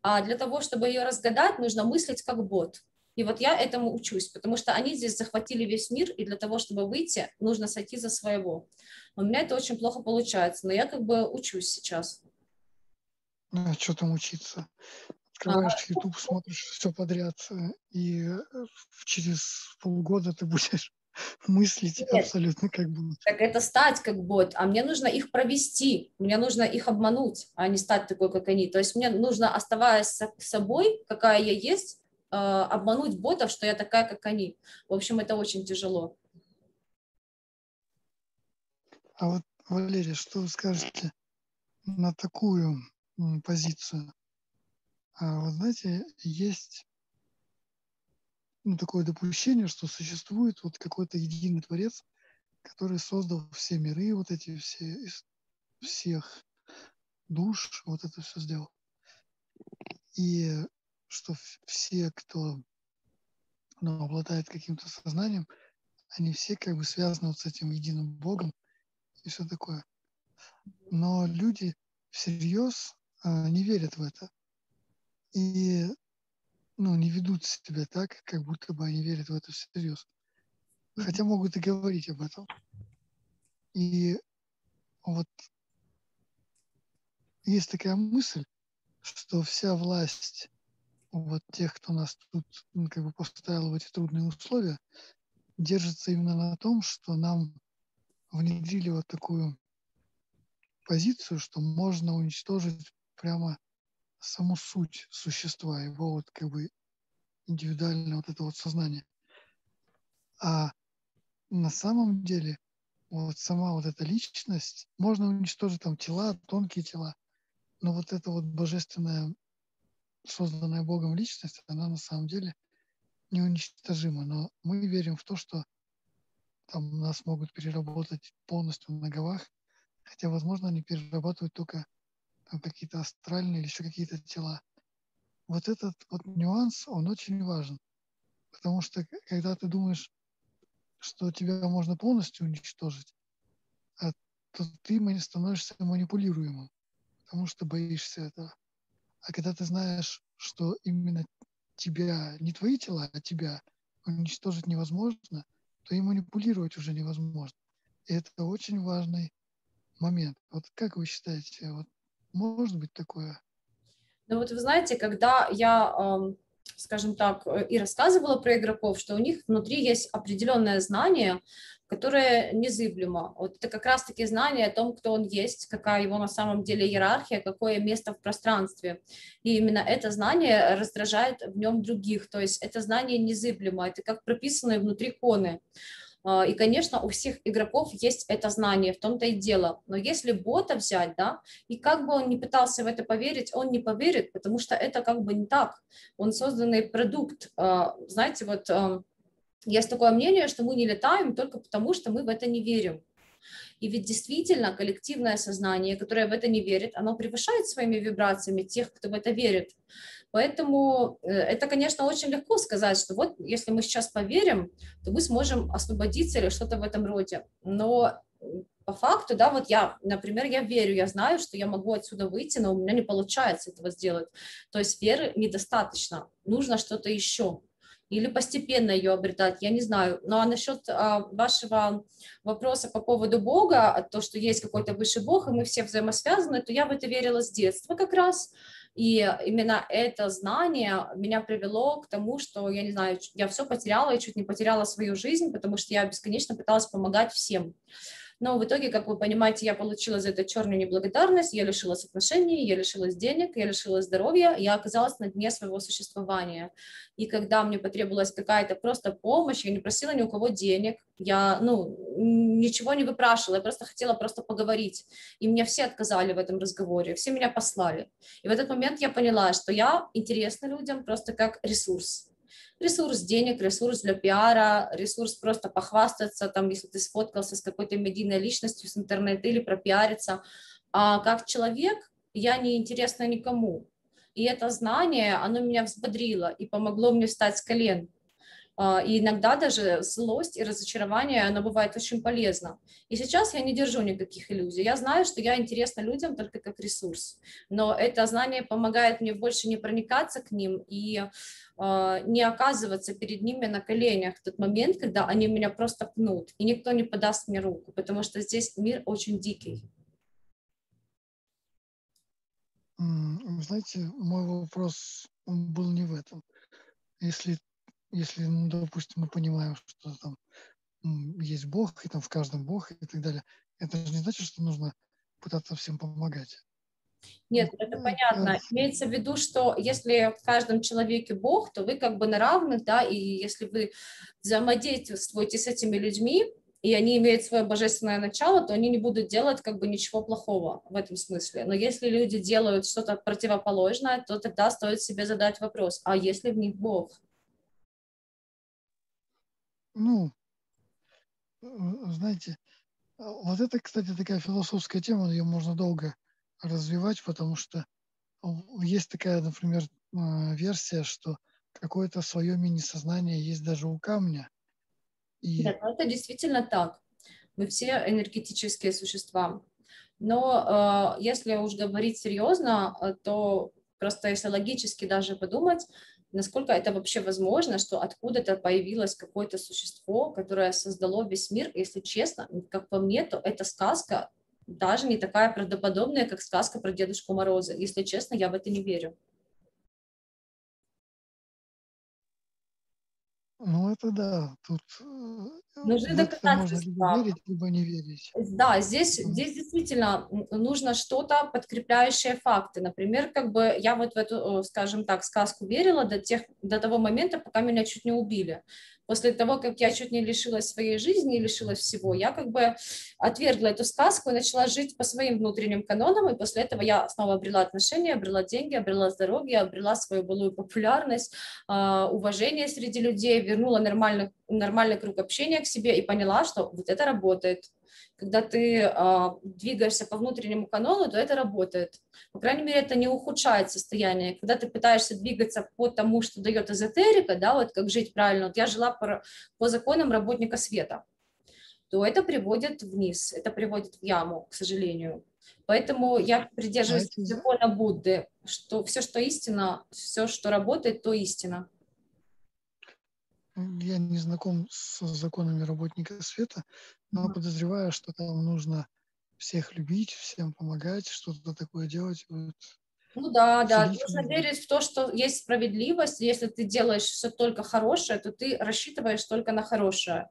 а для того, чтобы ее разгадать, нужно мыслить как бот. И вот я этому учусь, потому что они здесь захватили весь мир, и для того, чтобы выйти, нужно сойти за своего. У меня это очень плохо получается, но я как бы учусь сейчас. А что там учиться? Открываешь а, YouTube, смотришь все подряд, и через полгода ты будешь мыслить нет, абсолютно как бот. Так это стать как бот, а мне нужно их провести, мне нужно их обмануть, а не стать такой, как они. То есть мне нужно, оставаясь собой, какая я есть, обмануть ботов, что я такая, как они. В общем, это очень тяжело. А вот, Валерия, что вы скажете на такую позицию? А, вы знаете, есть ну, такое допущение, что существует вот какой-то единый творец, который создал все миры, вот эти все, всех душ, вот это все сделал. и что все, кто ну, обладает каким-то сознанием, они все как бы связаны вот с этим единым Богом и все такое. Но люди всерьез а, не верят в это и ну, не ведут себя так, как будто бы они верят в это всерьез. Хотя могут и говорить об этом. И вот есть такая мысль, что вся власть вот тех, кто нас тут как бы поставил в эти трудные условия, держится именно на том, что нам внедрили вот такую позицию, что можно уничтожить прямо саму суть существа, его вот как бы индивидуальное вот это вот сознание. А на самом деле вот сама вот эта личность, можно уничтожить там тела, тонкие тела, но вот эта вот божественная, созданная Богом личность, она на самом деле неуничтожима. Но мы верим в то, что там нас могут переработать полностью на головах, хотя, возможно, они перерабатывают только там, какие-то астральные или еще какие-то тела. Вот этот вот нюанс, он очень важен, потому что когда ты думаешь, что тебя можно полностью уничтожить, то ты становишься манипулируемым, потому что боишься этого. А когда ты знаешь, что именно тебя, не твои тела, а тебя уничтожить невозможно, то и манипулировать уже невозможно. И это очень важный момент. Вот как вы считаете, вот может быть такое? Ну вот вы знаете, когда я... Эм... скажем так, и рассказывала про игроков, что у них внутри есть определенное знание, которое незыблемо. Вот это как раз-таки знание о том, кто он есть, какая его на самом деле иерархия, какое место в пространстве. И именно это знание раздражает в нем других. То есть это знание незыблемо, это как прописанные внутри коны. И, конечно, у всех игроков есть это знание, в том-то и дело. Но если бота взять, да, и как бы он ни пытался в это поверить, он не поверит, потому что это как бы не так. Он созданный продукт, знаете, вот есть такое мнение, что мы не летаем только потому, что мы в это не верим. И ведь действительно коллективное сознание, которое в это не верит, оно превышает своими вибрациями тех, кто в это верит. Поэтому это, конечно, очень легко сказать, что вот если мы сейчас поверим, то мы сможем освободиться или что-то в этом роде. Но по факту, да, вот я, например, я верю, я знаю, что я могу отсюда выйти, но у меня не получается этого сделать. То есть веры недостаточно, нужно что-то еще. Или постепенно ее обретать, я не знаю. Ну а насчет а, вашего вопроса по поводу Бога, то, что есть какой-то высший Бог, и мы все взаимосвязаны, то я в это верила с детства как раз. И именно это знание меня привело к тому, что, я не знаю, я все потеряла, и чуть не потеряла свою жизнь, потому что я бесконечно пыталась помогать всем. Но в итоге, как вы понимаете, я получила за это черную неблагодарность, я лишилась отношений, я лишилась денег, я лишилась здоровья, я оказалась на дне своего существования. И когда мне потребовалась какая-то просто помощь, я не просила ни у кого денег, я, ну, ничего не выпрашивала, я просто хотела просто поговорить. И мне все отказали в этом разговоре, все меня послали. И в этот момент я поняла, что я интересна людям просто как ресурс. Ресурс денег, ресурс для пиара, ресурс просто похвастаться, там, если ты сфоткался с какой-то медийной личностью с интернета или пропиариться. А как человек я не интересна никому. И это знание, оно меня взбодрило и помогло мне встать с колен. И иногда даже злость и разочарование, оно бывает очень полезно. И сейчас я не держу никаких иллюзий. Я знаю, что я интересна людям только как ресурс. Но это знание помогает мне больше не проникаться к ним и э, не оказываться перед ними на коленях в тот момент, когда они меня просто пнут, и никто не подаст мне руку, потому что здесь мир очень дикий. Вы знаете, мой вопрос был не в этом. Если Если, ну, допустим, мы понимаем, что там есть Бог, и там в каждом Бог, и так далее, это же не значит, что нужно пытаться всем помогать. Нет, это понятно. Имеется в виду, что если в каждом человеке Бог, то вы как бы на равных, да, и если вы взаимодействуете с этими людьми, и они имеют свое божественное начало, то они не будут делать как бы ничего плохого в этом смысле. Но если люди делают что-то противоположное, то тогда стоит себе задать вопрос, а если в них Бог? Ну, знаете, вот это, кстати, такая философская тема, ее можно долго развивать, потому что есть такая, например, версия, что какое-то свое мини-сознание есть даже у камня. И... Да, это действительно так. Мы все энергетические существа. Но э, если уж говорить серьезно, то просто если логически даже подумать, насколько это вообще возможно, что откуда-то появилось какое-то существо, которое создало весь мир, если честно, как по мне, то эта сказка даже не такая правдоподобная, как сказка про Дедушку Мороза. Если честно, я в это не верю. Ну, это да, тут нужны доказательства. Либо верить, либо не верить. Да, здесь, здесь действительно нужно что-то, подкрепляющее факты. Например, как бы я вот в эту, скажем так, сказку верила до, тех, до того момента, пока меня чуть не убили. После того, как я чуть не лишилась своей жизни, лишилась всего, я как бы отвергла эту сказку и начала жить по своим внутренним канонам, и после этого я снова обрела отношения, обрела деньги, обрела здоровье, обрела свою былую популярность, уважение среди людей, вернула нормальный, нормальный круг общения к себе и поняла, что вот это работает. Когда ты двигаешься по внутреннему канону, то это работает. По крайней мере, это не ухудшает состояние. Когда ты пытаешься двигаться по тому, что дает эзотерика, да, вот как жить правильно, вот я жила по, по законам работника света, то это приводит вниз, это приводит в яму, к сожалению. Поэтому я придерживаюсь закона Будды, что все, что истина, все, что работает, то истина. Я не знаком с законами работника света, но подозреваю, что там нужно всех любить, всем помогать, что-то такое делать. Вот. Ну да, да, нужно верить в то, что есть справедливость. Если ты делаешь все только хорошее, то ты рассчитываешь только на хорошее.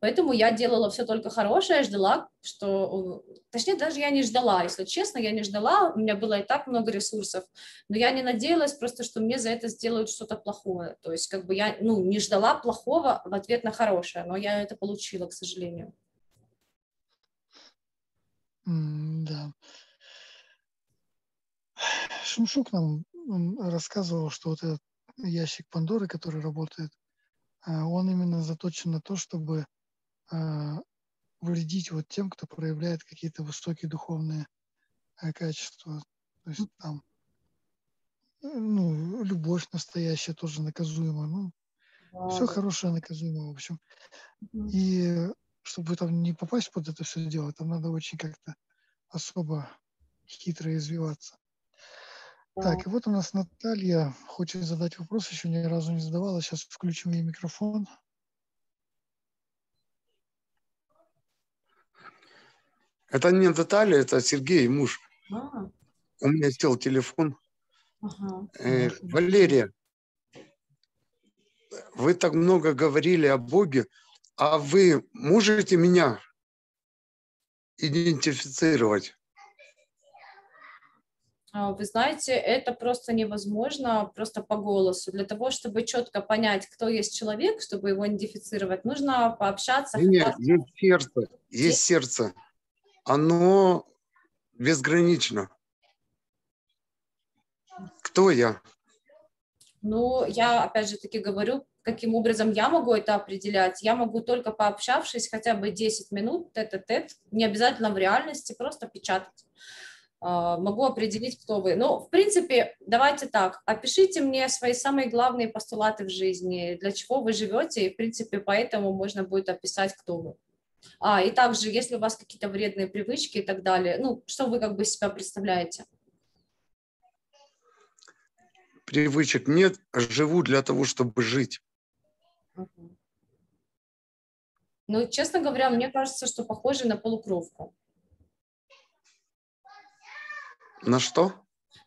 Поэтому я делала все только хорошее, ждала, что... Точнее, даже я не ждала, если честно, я не ждала, у меня было и так много ресурсов, но я не надеялась просто, что мне за это сделают что-то плохое. То есть как бы я ну, не ждала плохого в ответ на хорошее, но я это получила, к сожалению. Mm, да. Шимшук нам рассказывал, что вот этот ящик Пандоры, который работает, он именно заточен на то, чтобы... вредить вот тем, кто проявляет какие-то высокие духовные качества. То есть там ну, любовь настоящая тоже наказуема. Ну, wow. Все хорошее наказуемо, в общем. Mm-hmm. И чтобы там не попасть под это все дело, там надо очень как-то особо хитро извиваться. Wow. Так, и вот у нас Наталья хочет задать вопрос, еще ни разу не задавала. Сейчас включим ей микрофон. Это не Наталья, это Сергей, муж. А. У меня сел телефон. Ага. Э, Валерия, вы так много говорили о Боге, а вы можете меня идентифицировать? Вы знаете, это просто невозможно, просто по голосу. Для того, чтобы четко понять, кто есть человек, чтобы его идентифицировать, нужно пообщаться. Нет, есть сердце, есть сердце. Оно безгранично. Кто я? Ну, я опять же таки говорю, каким образом я могу это определять. Я могу только пообщавшись хотя бы десять минут, тет-а-тет, не обязательно в реальности, просто печатать. Могу определить, кто вы. Но, в принципе, давайте так, опишите мне свои самые главные постулаты в жизни, для чего вы живете, и, в принципе, поэтому можно будет описать, кто вы. А, и также, если у вас какие-то вредные привычки и так далее, ну, что вы как бы себя представляете? Привычек нет, живу для того, чтобы жить. Угу. Ну, честно говоря, мне кажется, что похоже на полукровку. На что?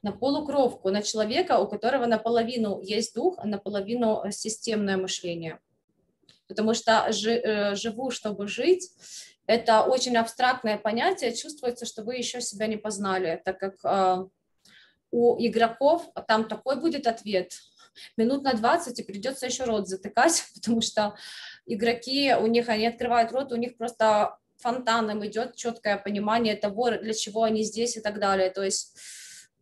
На полукровку, на человека, у которого наполовину есть дух, а наполовину системное мышление. Потому что «живу, чтобы жить» — это очень абстрактное понятие, чувствуется, что вы еще себя не познали, так как у игроков там такой будет ответ минут на двадцать, и придется еще рот затыкать, потому что игроки, у них они открывают рот, у них просто фонтаном идет четкое понимание того, для чего они здесь и так далее, то есть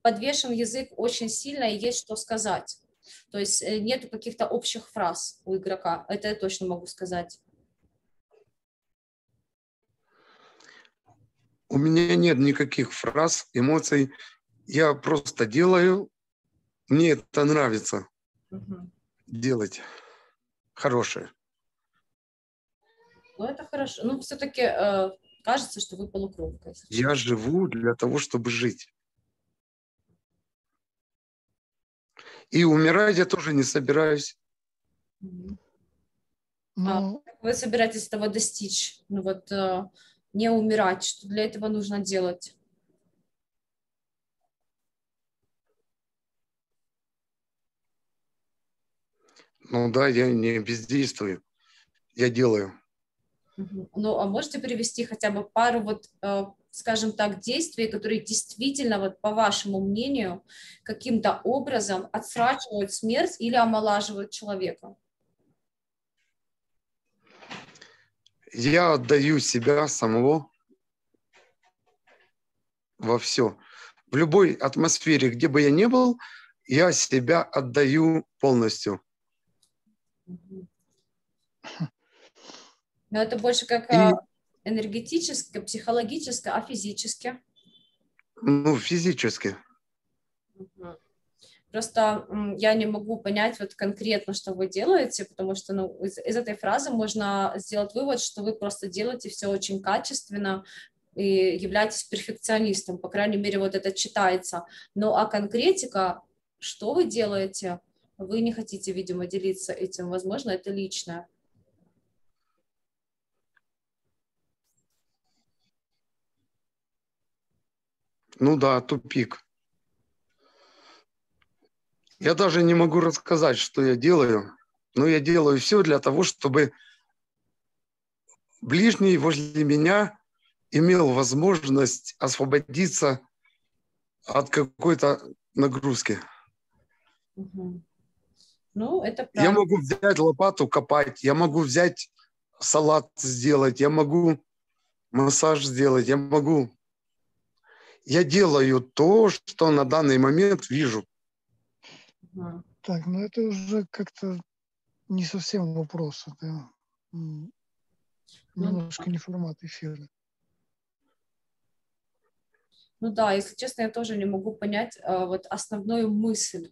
подвешен язык очень сильно, и есть что сказать. То есть нету каких-то общих фраз у игрока, это я точно могу сказать. У меня нет никаких фраз, эмоций, я просто делаю Мне это нравится. Угу. Делать хорошее. Ну, это хорошо. Ну, все-таки э, кажется, что вы полукровка. Я живу для того, чтобы жить. И умирать я тоже не собираюсь. Угу. Ну... А как вы собираетесь этого достичь? Ну, вот, э, не умирать. Что для этого нужно делать? Ну да, я не бездействую, я делаю. Ну, а можете привести хотя бы пару, вот, э, скажем так, действий, которые действительно, вот, по вашему мнению, каким-то образом отсрочивают смерть или омолаживают человека? Я отдаю себя самого во все. В любой атмосфере, где бы я ни был, я себя отдаю полностью. Но это больше как и... энергетически, психологически, а физически? Ну, физически. Угу. Просто я не могу понять вот конкретно, что вы делаете, потому что, ну, из, из этой фразы можно сделать вывод, что вы просто делаете все очень качественно и являетесь перфекционистом, по крайней мере, вот это читается. Ну, а конкретика, что вы делаете? Вы не хотите, видимо, делиться этим. Возможно, это личное. Ну да, тупик. Я даже не могу рассказать, что я делаю. Но я делаю все для того, чтобы ближний возле меня имел возможность освободиться от какой-то нагрузки. Угу. Ну, это правда. Я могу взять лопату, копать, я могу взять салат сделать, я могу массаж сделать, я могу... Я делаю то, что на данный момент вижу. Так, ну это уже как-то не совсем вопрос, это немножко не формат эфира. Ну да, если честно, я тоже не могу понять вот основную мысль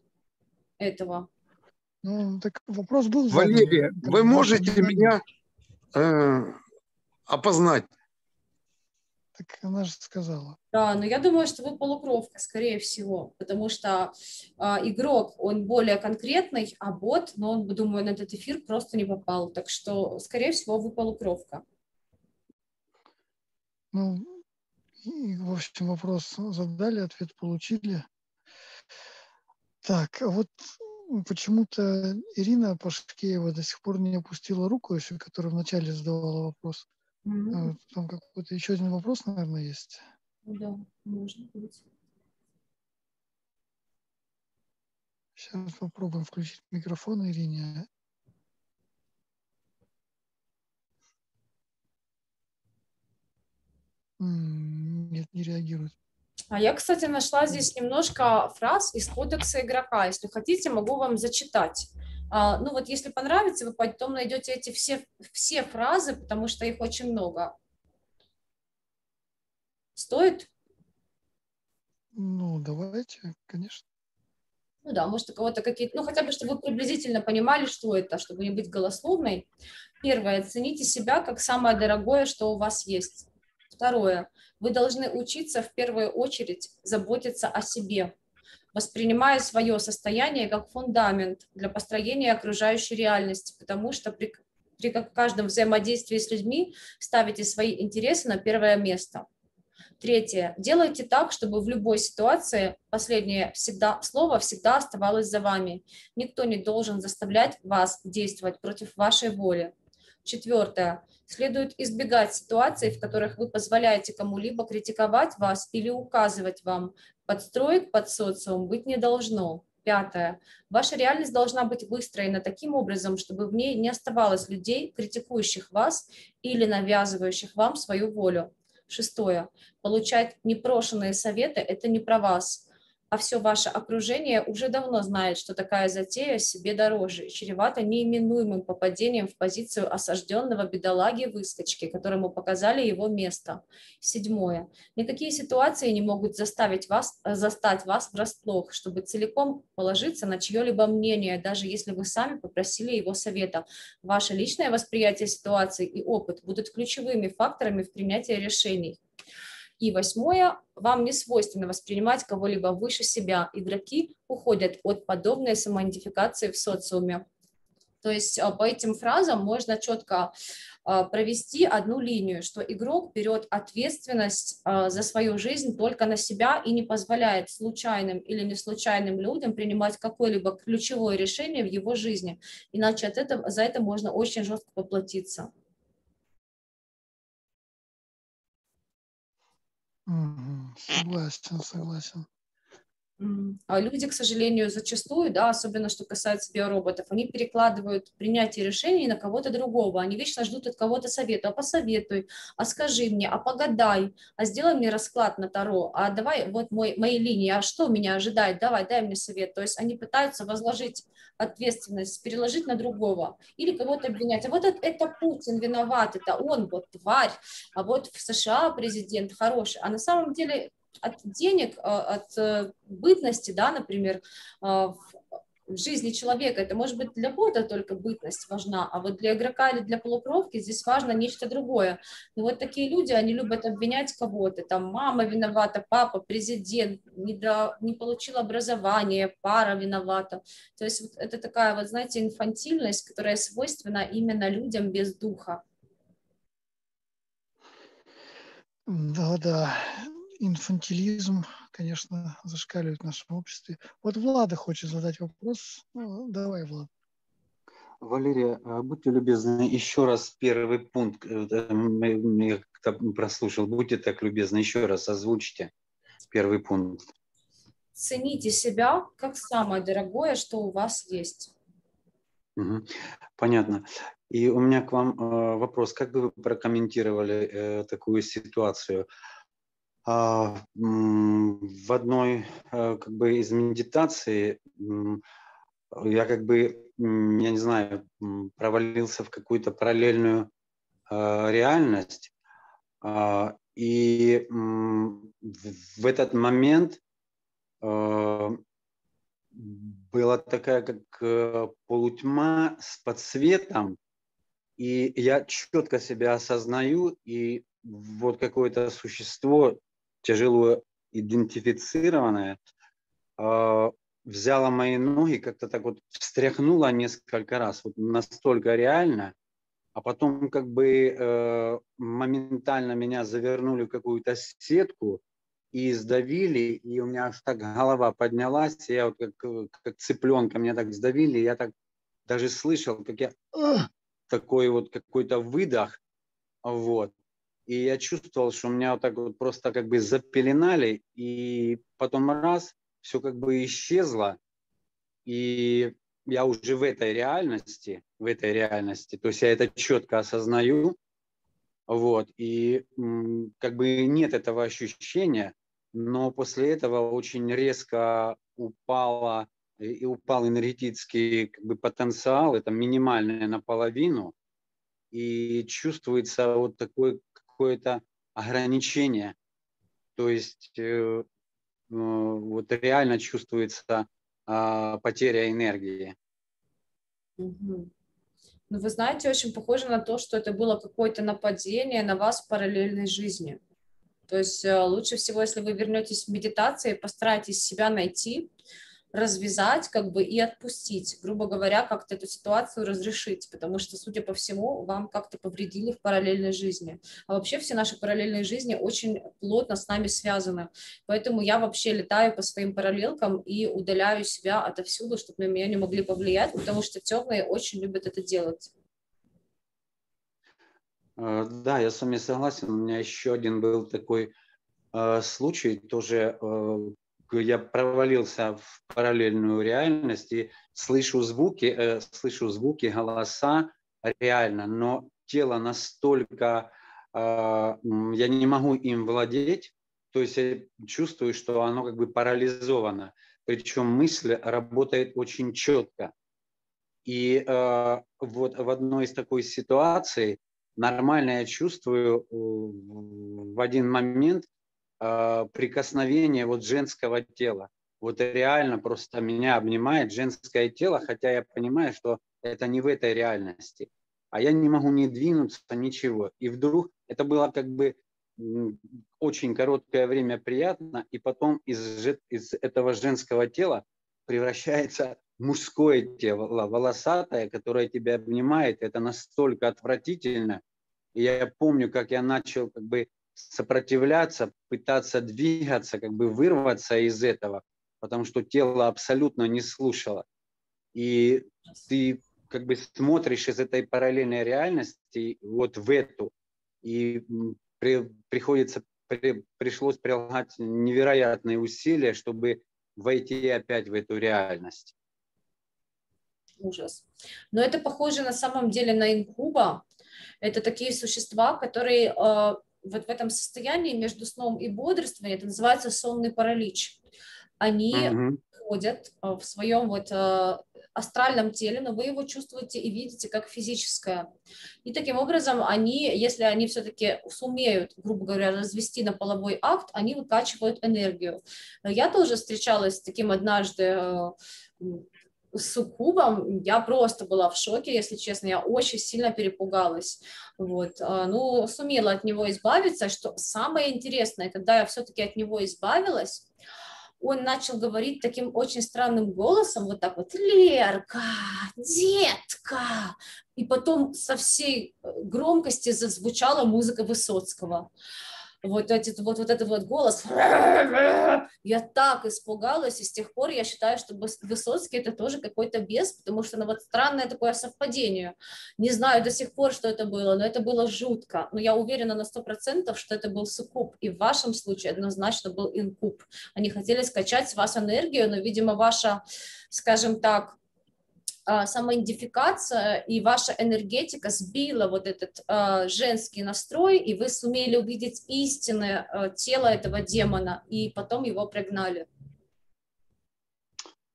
этого. Ну, так вопрос был... Валерия, вы так, можете так, меня э, опознать? Так она же сказала. Да, но я думаю, что вы полукровка, скорее всего, потому что э, игрок, он более конкретный, а бот, но он, думаю, на этот эфир просто не попал. Так что, скорее всего, вы полукровка. Ну, и, в общем, вопрос задали, ответ получили. Так, а вот... Почему-то Ирина Пашкеева до сих пор не опустила руку еще, которая вначале задавала вопрос. Mm-hmm. Там какой-то еще один вопрос, наверное, есть. Да, можно быть. Сейчас попробуем включить микрофон Ирине. Нет, не реагирует. А я, кстати, нашла здесь немножко фраз из кодекса игрока. Если хотите, могу вам зачитать. А, ну вот, если понравится, вы потом найдете эти все, все фразы, потому что их очень много. Стоит? Ну, давайте, конечно. Ну да, может, у кого-то какие-то... Ну, хотя бы, чтобы вы приблизительно понимали, что это, чтобы не быть голословной. Первое. Цените себя как самое дорогое, что у вас есть. Второе. Вы должны учиться в первую очередь заботиться о себе, воспринимая свое состояние как фундамент для построения окружающей реальности, потому что при, при каждом взаимодействии с людьми ставите свои интересы на первое место. Третье. Делайте так, чтобы в любой ситуации последнее всегда, слово всегда оставалось за вами. Никто не должен заставлять вас действовать против вашей воли. Четвертое. Следует избегать ситуаций, в которых вы позволяете кому-либо критиковать вас или указывать вам. Подстроек под социум быть не должно. Пятое. Ваша реальность должна быть выстроена таким образом, чтобы в ней не оставалось людей, критикующих вас или навязывающих вам свою волю. Шестое. Получать непрошенные советы – это не про вас. а все ваше окружение уже давно знает, что такая затея себе дороже и чревата неименуемым попадением в позицию осажденного бедолаги-выскочки, которому показали его место. Седьмое. Никакие ситуации не могут заставить вас, застать вас врасплох, чтобы целиком положиться на чье-либо мнение, даже если вы сами попросили его совета. Ваше личное восприятие ситуации и опыт будут ключевыми факторами в принятии решений. И восьмое, вам не свойственно воспринимать кого-либо выше себя. Игроки уходят от подобной самоидентификации в социуме. То есть по этим фразам можно четко провести одну линию, что игрок берет ответственность за свою жизнь только на себя и не позволяет случайным или не случайным людям принимать какое-либо ключевое решение в его жизни. Иначе от этого, за это можно очень жестко поплатиться. Согласен, согласен. А люди, к сожалению, зачастую, да, особенно что касается биороботов, они перекладывают принятие решений на кого-то другого. Они вечно ждут от кого-то совета. А посоветуй, а скажи мне, а погадай, а сделай мне расклад на Таро, а давай вот мой, мои линии, а что меня ожидает, давай, дай мне совет. То есть они пытаются возложить ответственность, переложить на другого или кого-то обвинять. А вот это, это Путин виноват, это он, вот тварь, а вот в США президент хороший. А на самом деле... от денег, от бытности, да, например, в жизни человека, это может быть для бота только бытность важна, а вот для игрока или для полукровки здесь важно нечто другое. Но вот такие люди, они любят обвинять кого-то, там мама виновата, папа, президент, не, до, не получил образование, пара виновата. То есть вот это такая вот, знаете, инфантильность, которая свойственна именно людям без духа. Да-да. Инфантилизм, конечно, зашкаливает в нашем обществе. Вот Влада хочет задать вопрос. Ну, давай, Влад. Валерия, будьте любезны, еще раз первый пункт, я прослушал, будьте так любезны, еще раз озвучьте первый пункт. Цените себя как самое дорогое, что у вас есть. Угу. Понятно. И у меня к вам вопрос. Как бы вы прокомментировали такую ситуацию? В одной как бы из медитаций я как бы, я не знаю, провалился в какую-то параллельную реальность, и в этот момент была такая как полутьма с подсветом, и я четко себя осознаю, и вот какое-то существо тяжело идентифицированное, э, взяла мои ноги, как-то так вот встряхнула несколько раз, вот настолько реально, а потом как бы э, моментально меня завернули в какую-то сетку и сдавили, и у меня аж так голова поднялась, я вот как, как цыпленка, меня так сдавили, я так даже слышал, как я такой вот какой-то выдох, вот. И я чувствовал, что меня вот так вот просто как бы запеленали, и потом раз, все как бы исчезло, и я уже в этой реальности, в этой реальности, то есть я это четко осознаю, вот, и как бы нет этого ощущения, но после этого очень резко упало, и упал энергетический как бы потенциал, это минимальное наполовину, и чувствуется вот такой какое-то ограничение, то есть э, э, вот реально чувствуется э, потеря энергии. Угу. Ну, вы знаете, очень похоже на то, что это было какое-то нападение на вас в параллельной жизни. То есть э, лучше всего, если вы вернетесь в медитации, постарайтесь себя найти, развязать как бы и отпустить, грубо говоря, как-то эту ситуацию разрешить, потому что, судя по всему, вам как-то повредили в параллельной жизни. А вообще все наши параллельные жизни очень плотно с нами связаны, поэтому я вообще летаю по своим параллелкам и удаляю себя отовсюду, чтобы на меня не могли повлиять, потому что темные очень любят это делать. Да, я с вами согласен. У меня еще один был такой э, случай, тоже э, я провалился в параллельную реальность и слышу звуки, э, слышу звуки, голоса реально, но тело настолько, э, я не могу им владеть, то есть я чувствую, что оно как бы парализовано. Причем мысль работает очень четко. И э, вот в одной из такой ситуаций нормально я чувствую в один момент э, прикосновение вот женского тела. Вот реально просто меня обнимает женское тело, хотя я понимаю, что это не в этой реальности. А я не могу ни двинуться, ничего. И вдруг это было как бы очень короткое время приятно, и потом из, из этого женского тела превращается в мужское тело, волосатое, которое тебя обнимает. Это настолько отвратительно. И я помню, как я начал как бы сопротивляться, пытаться двигаться, как бы вырваться из этого, потому что тело абсолютно не слушало. И ты как бы смотришь из этой параллельной реальности вот в эту, и при, приходится, при, пришлось прилагать невероятные усилия, чтобы войти опять в эту реальность. Ужас. Но это похоже на самом деле на инкуба. Это такие существа, которые э, вот в этом состоянии между сном и бодрствованием, это называется сонный паралич. Они угу. ходят э, в своем вот... Э, астральном теле, но вы его чувствуете и видите как физическое. И таким образом они, если они все-таки сумеют, грубо говоря, развести на половой акт, они выкачивают энергию. Но я тоже встречалась с таким однажды суккубом, я просто была в шоке, если честно, я очень сильно перепугалась. Вот. Ну, сумела от него избавиться, что самое интересное, когда я все-таки от него избавилась, он начал говорить таким очень странным голосом, вот так вот, Лерка, детка, и потом со всей громкости зазвучала музыка Высоцкого. Вот этот вот, вот, этот вот голос, я так испугалась, и с тех пор я считаю, что Высоцкий это тоже какой-то бес, потому что ну, вот странное такое совпадение, не знаю до сих пор, что это было, но это было жутко, но я уверена на сто процентов, что это был суккуб, и в вашем случае однозначно был инкуб, они хотели скачать с вас энергию, но, видимо, ваша, скажем так, самоидентификация и ваша энергетика сбила вот этот э, женский настрой, и вы сумели увидеть истинное э, тело этого демона, и потом его прогнали.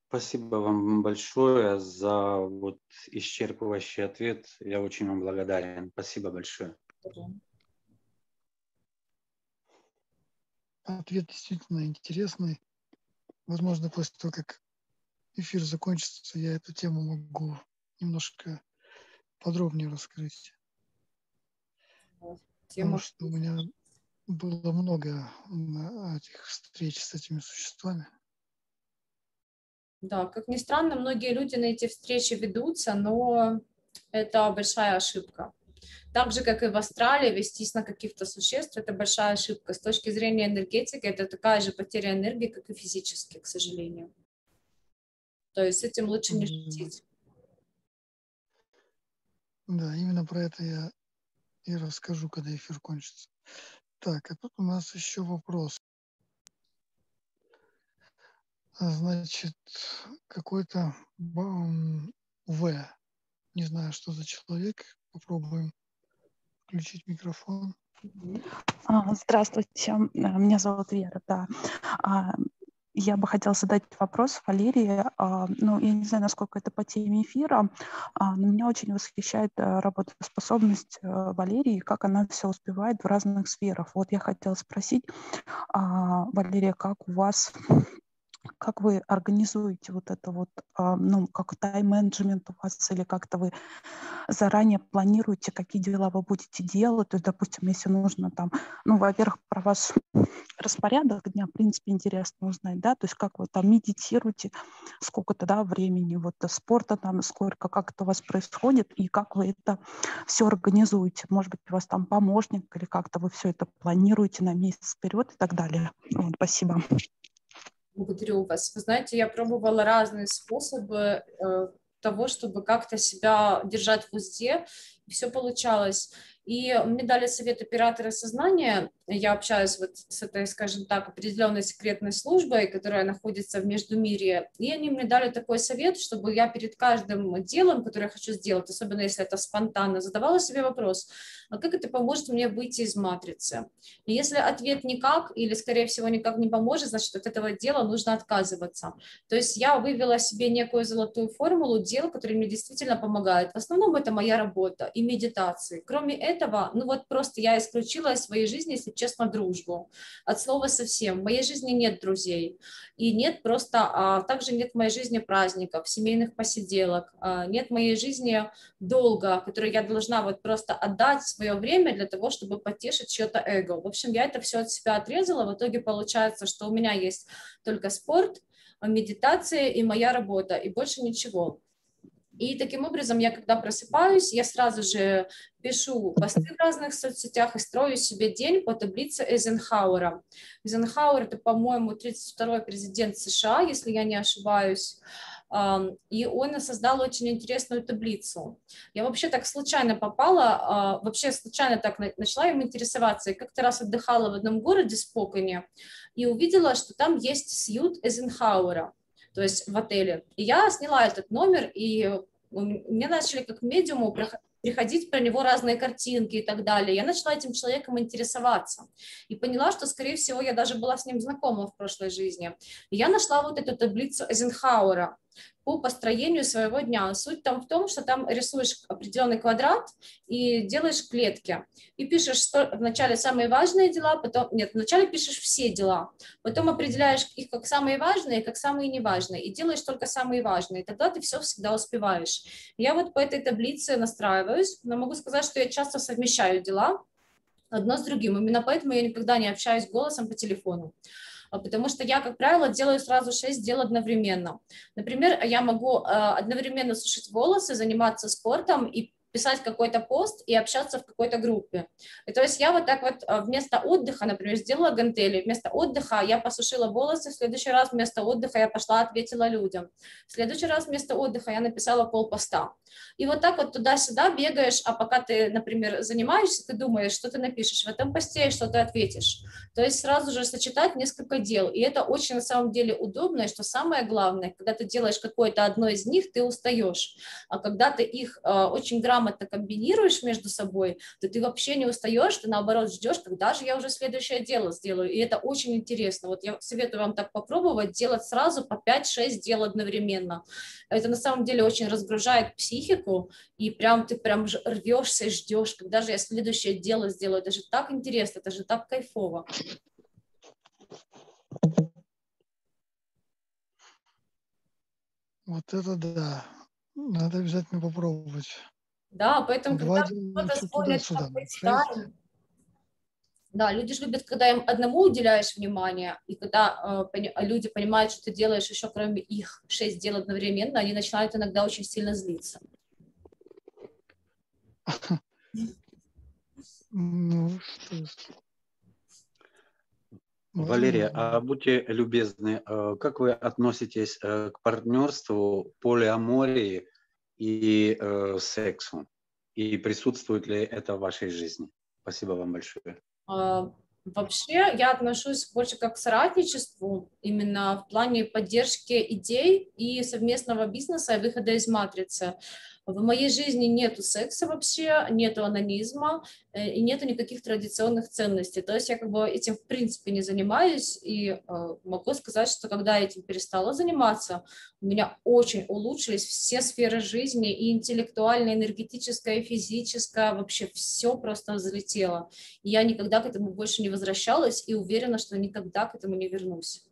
Спасибо вам большое за вот исчерпывающий ответ. Я очень вам благодарен. Спасибо большое. Ответ действительно интересный. Возможно, после того, как эфир закончится, я эту тему могу немножко подробнее раскрыть. Тема... Потому что у меня было много этих встреч с этими существами. Да, как ни странно, многие люди на эти встречи ведутся, но это большая ошибка. Так же, как и в астрале, вестись на каких-то существ – это большая ошибка. С точки зрения энергетики, это такая же потеря энергии, как и физически, к сожалению. То есть с этим лучше не шутить. Да, именно про это я и расскажу, когда эфир кончится. Так, а тут у нас еще вопрос. Значит, какой-то В. Не знаю, что за человек. Попробуем включить микрофон. Здравствуйте. Меня зовут Вера. Да. Я бы хотела задать вопрос Валерии. Ну, я не знаю, насколько это по теме эфира, но меня очень восхищает работоспособность Валерии, как она все успевает в разных сферах. Вот я хотела спросить, Валерия, как у вас, как вы организуете вот это вот, ну, как тайм-менеджмент у вас, или как-то вы заранее планируете, какие дела вы будете делать, то есть, допустим, если нужно там, ну, во-первых, про ваш распорядок дня, в принципе, интересно узнать, да, то есть как вы там медитируете, сколько-то, да, времени, вот, спорта там, сколько, как это у вас происходит, и как вы это все организуете, может быть, у вас там помощник, или как-то вы все это планируете на месяц вперед и так далее. Вот, спасибо. Благодарю вас. Вы знаете, я пробовала разные способы э, того, чтобы как-то себя держать в узде, и все получалось. И мне дали совет оператора сознания, я общаюсь вот с этой, скажем так, определенной секретной службой, которая находится в Междумирье, и они мне дали такой совет, чтобы я перед каждым делом, которое я хочу сделать, особенно если это спонтанно, задавала себе вопрос, а как это поможет мне выйти из матрицы? И если ответ никак, или, скорее всего, никак не поможет, значит, от этого дела нужно отказываться. То есть я вывела себе некую золотую формулу дел, которые мне действительно помогают. В основном это моя работа и медитации. Кроме этого, ну вот просто я исключила из своей жизни, если честно, дружбу. От слова совсем. В моей жизни нет друзей. И нет просто, а также нет в моей жизни праздников, семейных посиделок, а нет в моей жизни долга, который я должна вот просто отдать свое время для того, чтобы потешить чье-то эго. В общем, я это все от себя отрезала. В итоге получается, что у меня есть только спорт, медитация и моя работа, и больше ничего. И таким образом я, когда просыпаюсь, я сразу же пишу посты в разных соцсетях и строю себе день по таблице Эйзенхауэра. Эйзенхауэр – это, по-моему, тридцать второй президент США, если я не ошибаюсь. И он создал очень интересную таблицу. Я вообще так случайно попала, вообще случайно так начала им интересоваться. Я как-то раз отдыхала в одном городе Споконе и увидела, что там есть сьют Эйзенхауэра, то есть в отеле. И я сняла этот номер, и мне начали как медиуму приходить про него разные картинки и так далее. Я начала этим человеком интересоваться и поняла, что, скорее всего, я даже была с ним знакома в прошлой жизни. И я нашла вот эту таблицу Эйзенхауэра по построению своего дня. Суть там в том, что там рисуешь определенный квадрат и делаешь клетки. И пишешь что вначале самые важные дела, потом... Нет, вначале пишешь все дела, потом определяешь их как самые важные, как самые неважные, и делаешь только самые важные. Тогда ты все всегда успеваешь. Я вот по этой таблице настраиваюсь, но могу сказать, что я часто совмещаю дела одно с другим. Именно поэтому я никогда не общаюсь голосом по телефону. Потому что я, как правило, делаю сразу шесть дел одновременно. Например, я могу одновременно сушить волосы, заниматься спортом и писать какой-то пост и общаться в какой-то группе. И то есть я вот так вот вместо отдыха, например, сделала гантели, вместо отдыха я посушила волосы, в следующий раз вместо отдыха я пошла ответила людям, в следующий раз вместо отдыха я написала полпоста. И вот так вот туда-сюда бегаешь, а пока ты, например, занимаешься, ты думаешь, что ты напишешь в этом посте и что ты ответишь. То есть сразу же сочетать несколько дел. И это очень на самом деле удобно, и что самое главное, когда ты делаешь какое-то одно из них, ты устаешь. А когда ты их э, очень грамотно комбинируешь между собой, то ты вообще не устаешь, ты наоборот ждешь, когда же я уже следующее дело сделаю. И это очень интересно. Вот я советую вам так попробовать, делать сразу по пять-шесть дел одновременно. Это на самом деле очень разгружает психику, и прям ты прям рвешься и ждешь, когда же я следующее дело сделаю. Это же так интересно, это же так кайфово. Вот это да. Надо обязательно попробовать. Да, поэтому два когда кто-то спорит, да, люди же любят, когда им одному уделяешь внимание, и когда э, люди понимают, что ты делаешь еще кроме их шесть дел одновременно, они начинают иногда очень сильно злиться. Ну, что ж. Валерия, а будьте любезны, как вы относитесь к партнерству, полиамории и э, сексу? И присутствует ли это в вашей жизни? Спасибо вам большое. Вообще я отношусь больше как к соратничеству, именно в плане поддержки идей и совместного бизнеса и выхода из матрицы. В моей жизни нету секса вообще, нету анонизма и нету никаких традиционных ценностей. То есть я как бы этим в принципе не занимаюсь и могу сказать, что когда я этим перестала заниматься, у меня очень улучшились все сферы жизни, и интеллектуальная, энергетическая, и физическая, вообще все просто взлетело. И я никогда к этому больше не возвращалась и уверена, что никогда к этому не вернусь.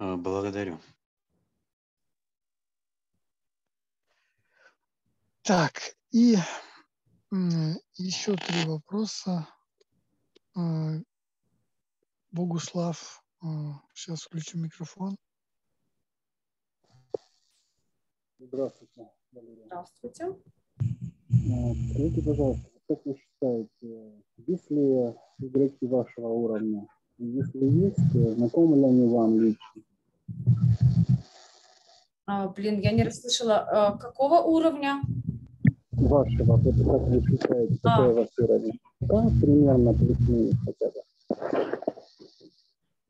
Благодарю. Так, и еще три вопроса. Богуслав, сейчас включу микрофон. Здравствуйте, Валерия. Здравствуйте. Скажите, пожалуйста, как вы считаете, есть ли игроки вашего уровня? Если есть, знакомы ли они вам лично? А, блин, я не расслышала, какого уровня? вашего, вот как вы считаете, какой ваш уровень? Да, примерно плюс-минус хотя бы.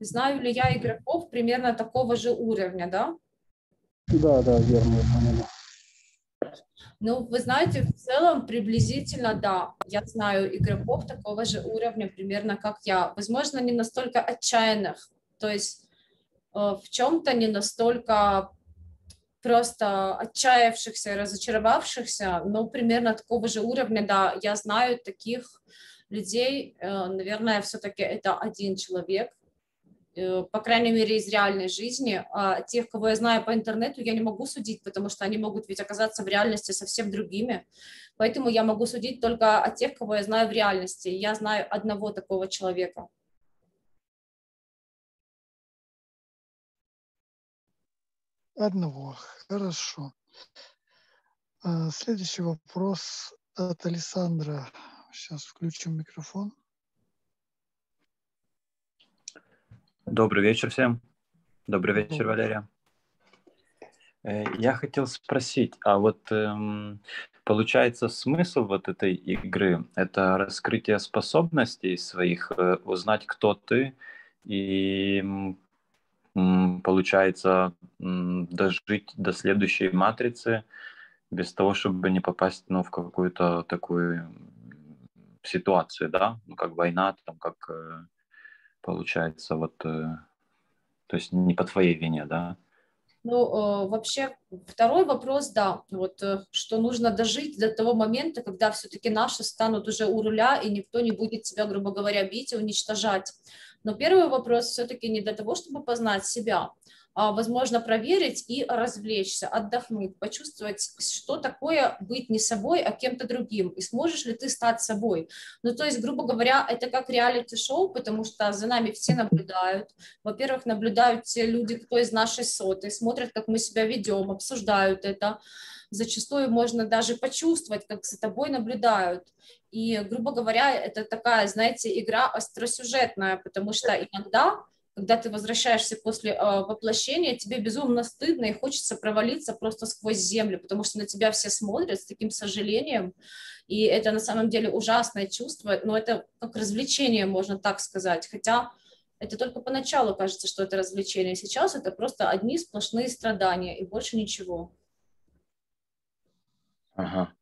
Знаю ли я игроков примерно такого же уровня, да? Да, да, верно, по-моему. Ну, вы знаете, в целом приблизительно, да, я знаю игроков такого же уровня примерно, как я. Возможно, не настолько отчаянных, то есть э, в чем-то не настолько просто отчаявшихся, разочаровавшихся, но примерно такого же уровня, да, я знаю таких людей, э, наверное, все-таки это один человек, по крайней мере, из реальной жизни. А тех, кого я знаю по интернету, я не могу судить, потому что они могут ведь оказаться в реальности совсем другими. Поэтому я могу судить только о тех, кого я знаю в реальности. Я знаю одного такого человека. Одного. Хорошо. Следующий вопрос от Александра. Сейчас включим микрофон. Добрый вечер всем. Добрый вечер, Валерия. Я хотел спросить, а вот получается смысл вот этой игры – это раскрытие способностей своих, узнать, кто ты, и получается дожить до следующей матрицы без того, чтобы не попасть, ну, в какую-то такую ситуацию, да, ну, как война, там, как… Получается, вот, то есть не по твоей вине, да? Ну, вообще, второй вопрос, да, вот, что нужно дожить до того момента, когда все-таки наши станут уже у руля, и никто не будет тебя, грубо говоря, бить и уничтожать. Но первый вопрос все-таки не для того, чтобы познать себя, а, возможно, проверить и развлечься, отдохнуть, почувствовать, что такое быть не собой, а кем-то другим, и сможешь ли ты стать собой. Ну, то есть, грубо говоря, это как реалити-шоу, потому что за нами все наблюдают. Во-первых, наблюдают те люди, кто из нашей соты, смотрят, как мы себя ведем, обсуждают это. Зачастую можно даже почувствовать, как за тобой наблюдают. И, грубо говоря, это такая, знаете, игра остросюжетная, потому что иногда, когда ты возвращаешься после э, воплощения, тебе безумно стыдно и хочется провалиться просто сквозь землю, потому что на тебя все смотрят с таким сожалением, и это на самом деле ужасное чувство, но это как развлечение, можно так сказать, хотя это только поначалу кажется, что это развлечение, сейчас это просто одни сплошные страдания и больше ничего. Ага.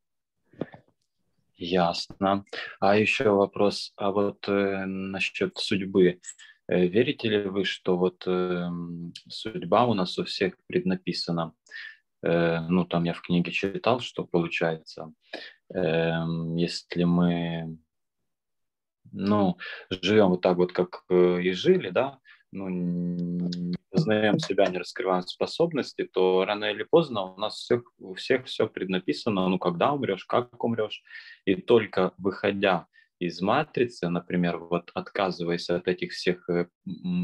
Ясно. А еще вопрос, а вот э, насчет судьбы. Э, верите ли вы, что вот э, судьба у нас у всех преднаписана? Э, ну, там я в книге читал, что получается, э, если мы, ну, живем вот так вот, как э, и жили, да, ну, не знаем себя, не раскрываем способности, то рано или поздно у нас всех, у всех все преднаписано, ну, когда умрешь, как умрешь. И только выходя из матрицы, например, вот отказываясь от этих всех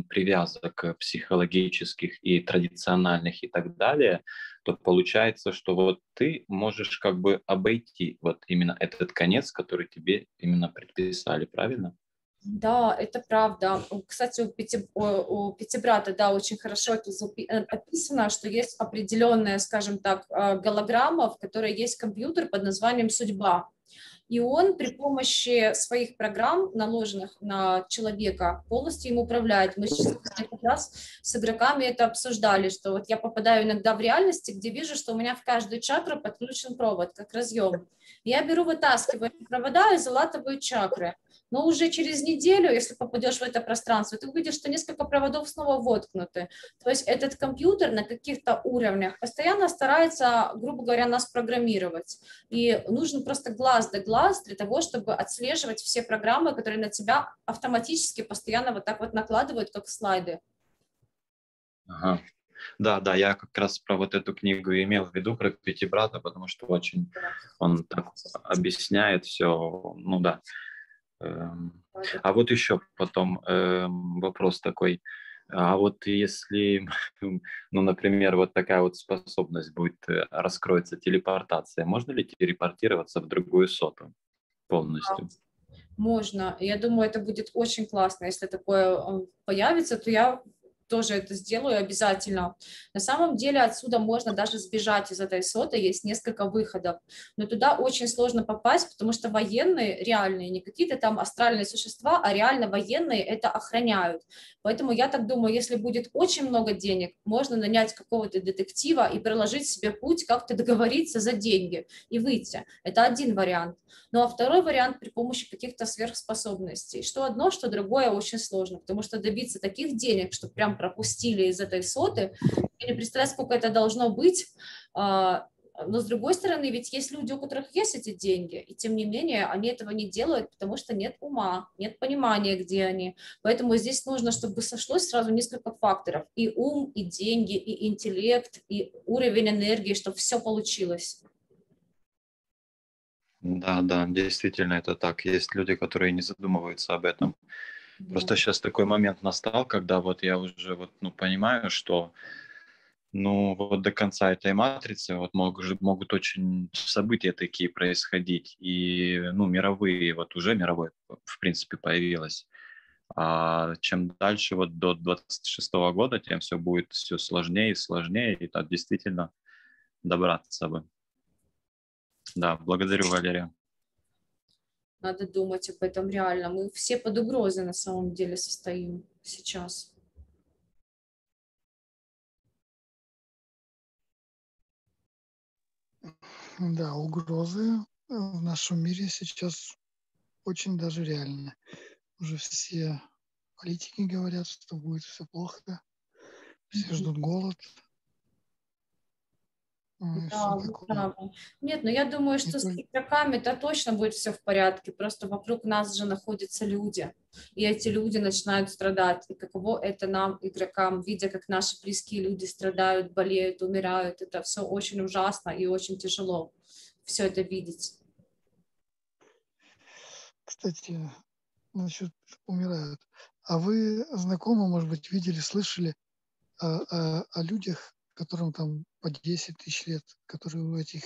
привязок психологических и традициональных и так далее, то получается, что вот ты можешь как бы обойти вот именно этот конец, который тебе именно предписали, правильно? Да, это правда. Кстати, у, Пяти, у Пятибрата, да, очень хорошо это описано, что есть определенная, скажем так, голограмма, в которой есть компьютер под названием «Судьба». И он при помощи своих программ, наложенных на человека, полностью им управляет. Мы сейчас как раз с игроками это обсуждали, что вот я попадаю иногда в реальности, где вижу, что у меня в каждую чакру подключен провод, как разъем. Я беру, вытаскиваю провода и залатываю чакры. Но уже через неделю, если попадешь в это пространство, ты увидишь, что несколько проводов снова воткнуты. То есть этот компьютер на каких-то уровнях постоянно старается, грубо говоря, нас программировать. И нужен просто глаз да глаз для того, чтобы отслеживать все программы, которые на тебя автоматически постоянно вот так вот накладывают, как слайды. Ага. Да, да, я как раз про вот эту книгу имел в виду, про Пятибрата, потому что очень он так объясняет все, ну да. А вот еще потом э, вопрос такой, а вот если, ну, например, вот такая вот способность будет, раскроется телепортация, можно ли телепортироваться в другую соту полностью? Можно, я думаю, это будет очень классно, если такое появится, то я тоже это сделаю обязательно. На самом деле отсюда можно даже сбежать из этой соты, есть несколько выходов, но туда очень сложно попасть, потому что военные реальные, не какие-то там астральные существа, а реально военные это охраняют. Поэтому я так думаю, если будет очень много денег, можно нанять какого-то детектива и проложить себе путь, как-то договориться за деньги и выйти. Это один вариант. Ну а второй вариант при помощи каких-то сверхспособностей. Что одно, что другое очень сложно, потому что добиться таких денег, что прям пропустили из этой соты, я не представляю, сколько это должно быть. Но с другой стороны, ведь есть люди, у которых есть эти деньги, и тем не менее они этого не делают, потому что нет ума, нет понимания, где они. Поэтому здесь нужно, чтобы сошлось сразу несколько факторов. И ум, и деньги, и интеллект, и уровень энергии, чтобы все получилось. Да, да, действительно это так. Есть люди, которые не задумываются об этом. Да. Просто сейчас такой момент настал, когда вот я уже вот, ну, понимаю, что... Ну, вот до конца этой матрицы вот могут, могут очень события такие происходить, и, ну, мировые, вот уже мировой, в принципе, появилось. А чем дальше, вот до двадцать шестого года, тем все будет все сложнее и сложнее, и так действительно добраться бы. Да, благодарю, Валерия. Надо думать об этом реально. Мы все под угрозой на самом деле состоим сейчас. Да, угрозы в нашем мире сейчас очень даже реальны. Уже все политики говорят, что будет все плохо, все ждут голод. Да, да. Нет, но я думаю, что с игроками-то точно будет все в порядке, просто вокруг нас же находятся люди, и эти люди начинают страдать, и каково это нам, игрокам, видя, как наши близкие люди страдают, болеют, умирают, это все очень ужасно и очень тяжело все это видеть. Кстати, насчет умирают, а вы знакомы, может быть, видели, слышали о, о, о людях, которым там по десять тысяч лет, которые у этих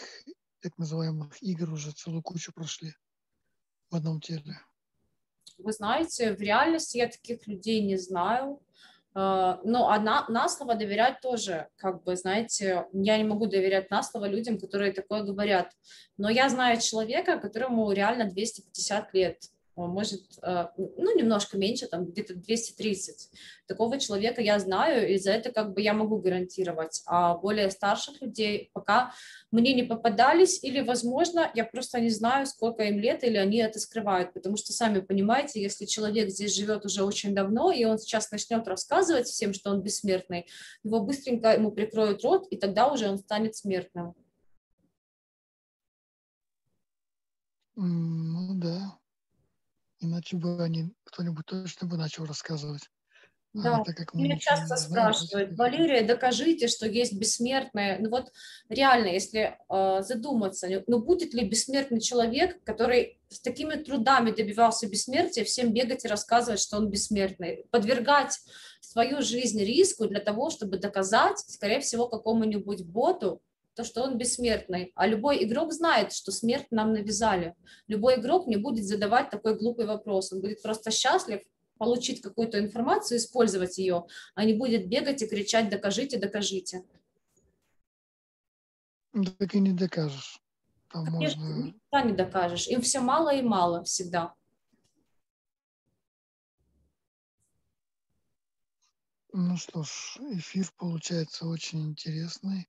так называемых игр уже целую кучу прошли в одном теле? Вы знаете, в реальности я таких людей не знаю. Но а на, на слово доверять тоже, как бы, знаете, я не могу доверять на слово людям, которые такое говорят. Но я знаю человека, которому реально двести пятьдесят лет. Может, ну, немножко меньше, там где-то двести тридцать. Такого человека я знаю, и за это как бы я могу гарантировать. А более старших людей пока мне не попадались, или, возможно, я просто не знаю, сколько им лет, или они это скрывают. Потому что, сами понимаете, если человек здесь живет уже очень давно, и он сейчас начнет рассказывать всем, что он бессмертный, его быстренько ему прикроют рот, и тогда уже он станет смертным. Ну да. Иначе бы они, кто-нибудь точно бы начал рассказывать. Да, а, так как меня часто спрашивают, Валерия, докажите, что есть бессмертное. Ну вот реально, если э, задуматься, ну будет ли бессмертный человек, который с такими трудами добивался бессмертия, всем бегать и рассказывать, что он бессмертный, подвергать свою жизнь риску для того, чтобы доказать, скорее всего, какому-нибудь боту, то, что он бессмертный. А любой игрок знает, что смерть нам навязали. Любой игрок не будет задавать такой глупый вопрос. Он будет просто счастлив получить какую-то информацию, использовать ее, а не будет бегать и кричать «докажите, докажите». Так и не докажешь. Там Конечно, можно... никогда не докажешь. Им все мало и мало всегда. Ну что ж, эфир получается очень интересный.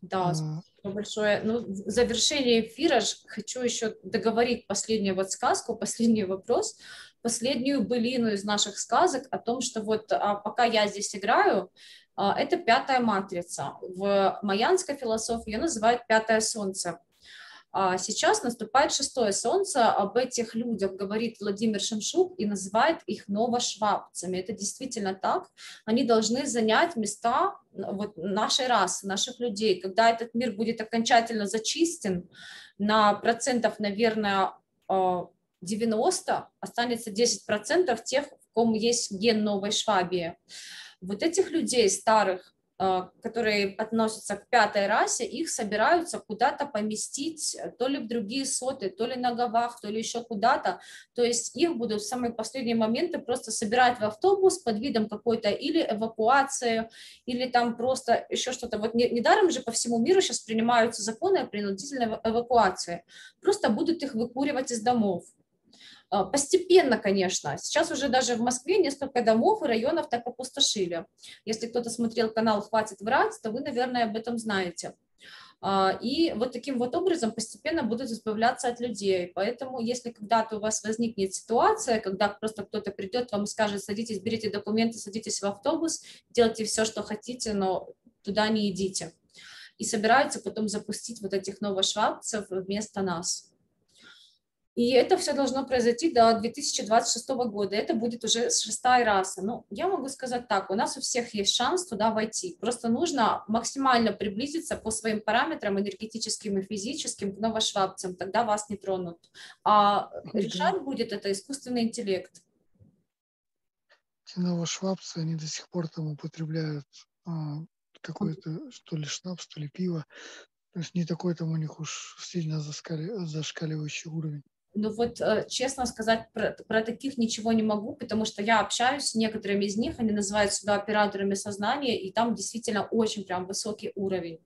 Да, спасибо большое. Ну, в завершение эфира хочу еще договорить последнюю вот сказку, последний вопрос, последнюю былину из наших сказок о том, что вот пока я здесь играю, это пятая матрица. В майянской философии ее называют пятое солнце. Сейчас наступает шестое солнце, об этих людях говорит Владимир Шемшук и называет их новошвабцами. Это действительно так. Они должны занять места вот нашей расы, наших людей. Когда этот мир будет окончательно зачистен на процентов, наверное, девяносто, останется десять процентов тех, в ком есть ген новой Швабии. Вот этих людей старых, которые относятся к пятой расе, их собираются куда-то поместить, то ли в другие соты, то ли на Гавах, то ли еще куда-то. То есть их будут в самые последние моменты просто собирать в автобус под видом какой-то или эвакуации, или там просто еще что-то. Вот недаром же по всему миру сейчас принимаются законы о принудительной эвакуации. Просто будут их выкуривать из домов. Постепенно, конечно. Сейчас уже даже в Москве несколько домов и районов так опустошили. Если кто-то смотрел канал «Хватит врать», то вы, наверное, об этом знаете. И вот таким вот образом постепенно будут избавляться от людей. Поэтому если когда-то у вас возникнет ситуация, когда просто кто-то придет вам и скажет: садитесь, берите документы, садитесь в автобус, делайте все, что хотите, но туда не идите. И собираются потом запустить вот этих новошвабцев вместо нас. И это все должно произойти до две тысячи двадцать шестого года. Это будет уже шестая раса. Но я могу сказать так, у нас у всех есть шанс туда войти. Просто нужно максимально приблизиться по своим параметрам энергетическим и физическим к новошвабцам. Тогда вас не тронут. А решать будет это искусственный интеллект. Эти новошвабцы, они до сих пор там употребляют а, какое-то что ли шнапс, что ли пиво. То есть не такой там у них уж сильно зашкаливающий уровень. Ну вот, честно сказать, про, про таких ничего не могу, потому что я общаюсь с некоторыми из них, они называют себя операторами сознания, и там действительно очень прям высокий уровень.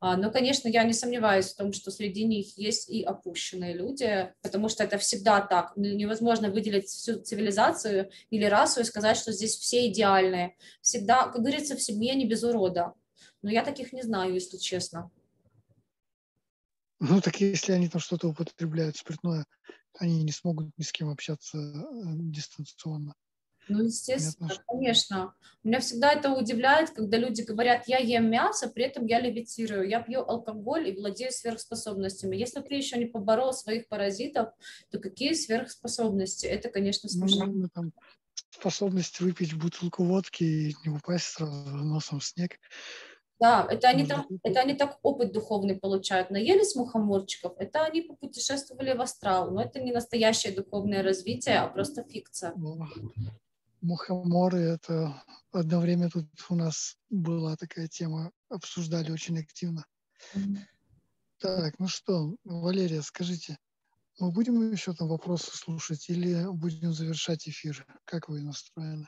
Но, конечно, я не сомневаюсь в том, что среди них есть и опущенные люди, потому что это всегда так. Невозможно выделить всю цивилизацию или расу и сказать, что здесь все идеальные. Всегда, как говорится, в семье не без урода. Но я таких не знаю, если честно. Ну, так если они там что-то употребляют спиртное, они не смогут ни с кем общаться дистанционно. Ну, естественно, понятно, конечно. Меня всегда это удивляет, когда люди говорят: я ем мясо, при этом я левитирую, я пью алкоголь и владею сверхспособностями. Если ты еще не поборол своих паразитов, то какие сверхспособности? Это, конечно, смешно. Ну, там, способность выпить бутылку водки и не упасть сразу носом в снег. Да, это они, там, это они так опыт духовный получают. Наелись мухоморчиков, это они попутешествовали в астрал. Но это не настоящее духовное развитие, а просто фикция. Мухоморы, это одно время тут у нас была такая тема, обсуждали очень активно. Mm-hmm. Так, ну что, Валерия, скажите, мы будем еще там вопросы слушать или будем завершать эфир? Как вы настроены?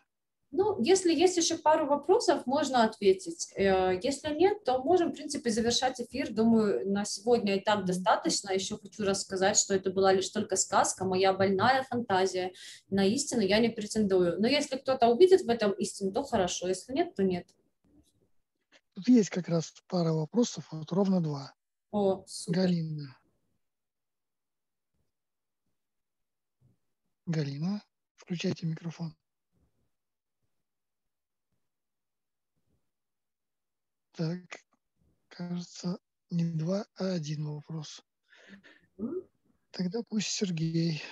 Ну, если есть еще пару вопросов, можно ответить. Если нет, то можем, в принципе, завершать эфир. Думаю, на сегодня и так достаточно. Еще хочу рассказать, что это была лишь только сказка, моя больная фантазия. На истину я не претендую. Но если кто-то увидит в этом истину, то хорошо. Если нет, то нет. Тут есть как раз пара вопросов, вот ровно два. О, супер. Галина. Галина, включайте микрофон. Так, кажется, не два, а один вопрос. Тогда пусть Сергей.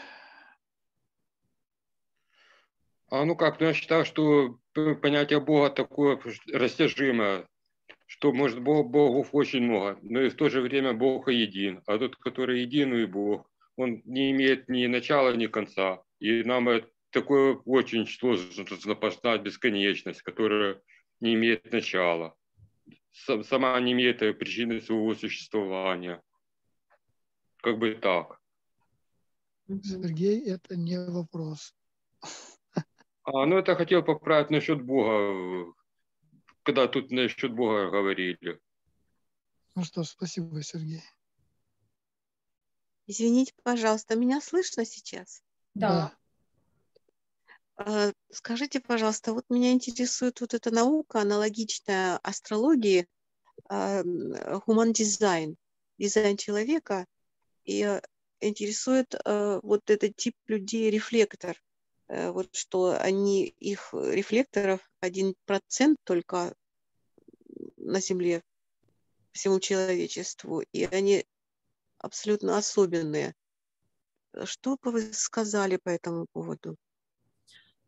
А ну как, ну я считаю, что понятие Бога такое растяжимое, что может Бог, Богов очень много, но и в то же время Бог един. А тот, который един, и Бог, он не имеет ни начала, ни конца. И нам такое очень сложно познать бесконечность, которая не имеет начала. Сама не имеет причины своего существования. Как бы так. Сергей, это не вопрос. А, ну это хотел поправить насчет Бога, когда тут насчет Бога говорили. Ну что, спасибо, Сергей. Извините, пожалуйста, меня слышно сейчас? Да. Скажите, пожалуйста, вот меня интересует вот эта наука, аналогичная астрологии, human design, дизайн человека, и интересует вот этот тип людей рефлектор, вот что они, их рефлекторов один процент только на Земле, всему человечеству, и они абсолютно особенные. Что бы вы сказали по этому поводу?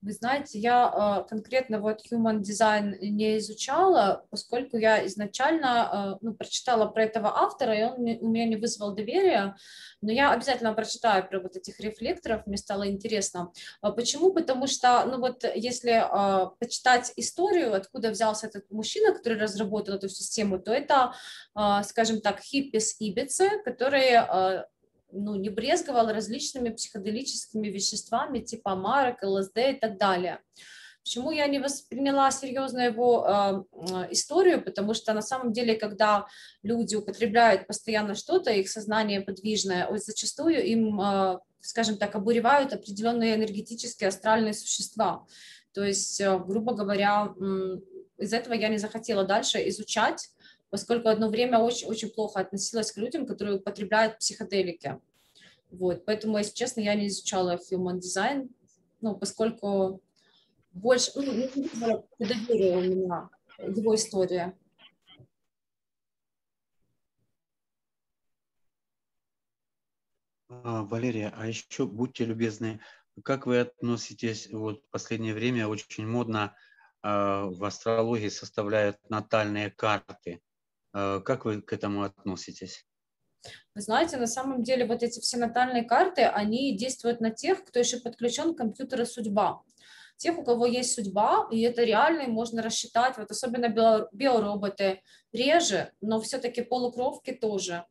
Вы знаете, я конкретно вот Human Design не изучала, поскольку я изначально ну, прочитала про этого автора, и он у меня не вызвал доверия, но я обязательно прочитаю про вот этих рефлекторов, мне стало интересно. Почему? Потому что, ну вот, если почитать историю, откуда взялся этот мужчина, который разработал эту систему, то это, скажем так, хиппи с Ибицы, которые... ну, не брезговал различными психоделическими веществами типа марок, ЛСД и так далее. Почему я не восприняла серьезно его э, историю? Потому что на самом деле, когда люди употребляют постоянно что-то, их сознание подвижное, зачастую им, э, скажем так, обуревают определенные энергетические астральные существа. То есть, э, грубо говоря, э, из этого я не захотела дальше изучать, поскольку одно время очень, очень плохо относилась к людям, которые употребляют психоделики. Вот. Поэтому, если честно, я не изучала Human Design, ну, поскольку больше ну, не доверие у меня, его история. Валерия, а еще будьте любезны, как вы относитесь, вот в последнее время очень модно э, в астрологии составляют натальные карты. Как вы к этому относитесь? Вы знаете, на самом деле вот эти все натальные карты, они действуют на тех, кто еще подключен к компьютеру «Судьба». Тех, у кого есть судьба, и это реально можно рассчитать, вот особенно биороботы реже, но все-таки полукровки тоже.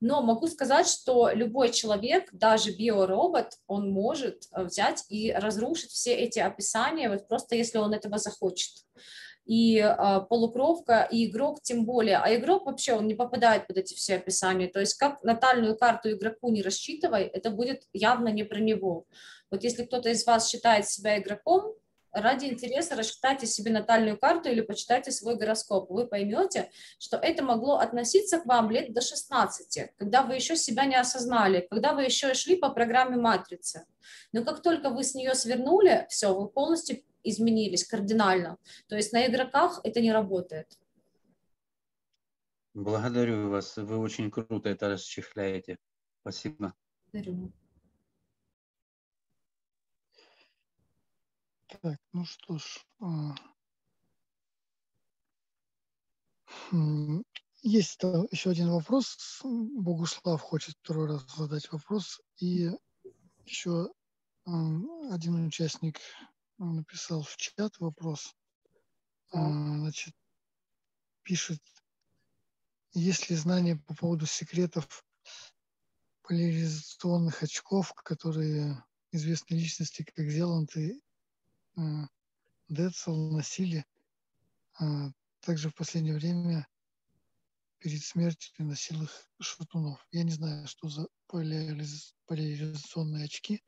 Но могу сказать, что любой человек, даже биоробот, он может взять и разрушить все эти описания, вот просто если он этого захочет. И э, полукровка, и игрок тем более. А игрок вообще, он не попадает под эти все описания. То есть как натальную карту игроку не рассчитывай, это будет явно не про него. Вот если кто-то из вас считает себя игроком, ради интереса рассчитайте себе натальную карту или почитайте свой гороскоп. Вы поймете, что это могло относиться к вам лет до шестнадцати, когда вы еще себя не осознали, когда вы еще шли по программе «Матрицы». Но как только вы с нее свернули, все, вы полностью изменились кардинально. То есть на игроках это не работает. Благодарю вас. Вы очень круто это расчехляете. Спасибо. Благодарю. Так, ну что ж. Есть еще один вопрос. Богуслав хочет второй раз задать вопрос. И еще один участник написал в чат вопрос. Значит, пишет, есть ли знания по поводу секретов поляризационных очков, которые известны личности, как Зеланд и Децл, носили. Также в последнее время перед смертью носил их Шатунов. Я не знаю, что за поляризационные очки.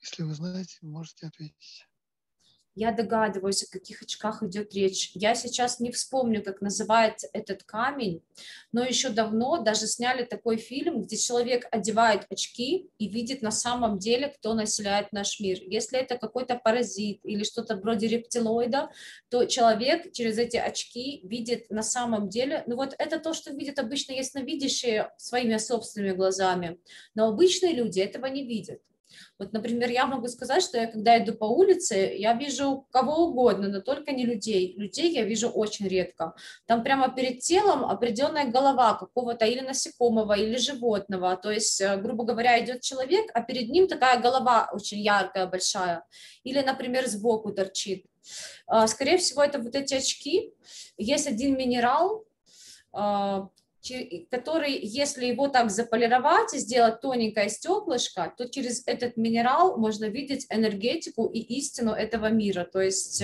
Если вы знаете, можете ответить. Я догадываюсь, о каких очках идет речь. Я сейчас не вспомню, как называется этот камень, но еще давно даже сняли такой фильм, где человек одевает очки и видит на самом деле, кто населяет наш мир. Если это какой-то паразит или что-то вроде рептилоида, то человек через эти очки видит на самом деле... Ну вот это то, что видят обычно ясновидящие своими собственными глазами, но обычные люди этого не видят. Вот, например, я могу сказать, что я, когда иду по улице, я вижу кого угодно, но только не людей. Людей я вижу очень редко. Там прямо перед телом определенная голова какого-то или насекомого, или животного. То есть, грубо говоря, идет человек, а перед ним такая голова очень яркая, большая. Или, например, сбоку торчит. Скорее всего, это вот эти очки. Есть один минерал, который, если его так заполировать и сделать тоненькое стеклышко, то через этот минерал можно видеть энергетику и истину этого мира. То есть,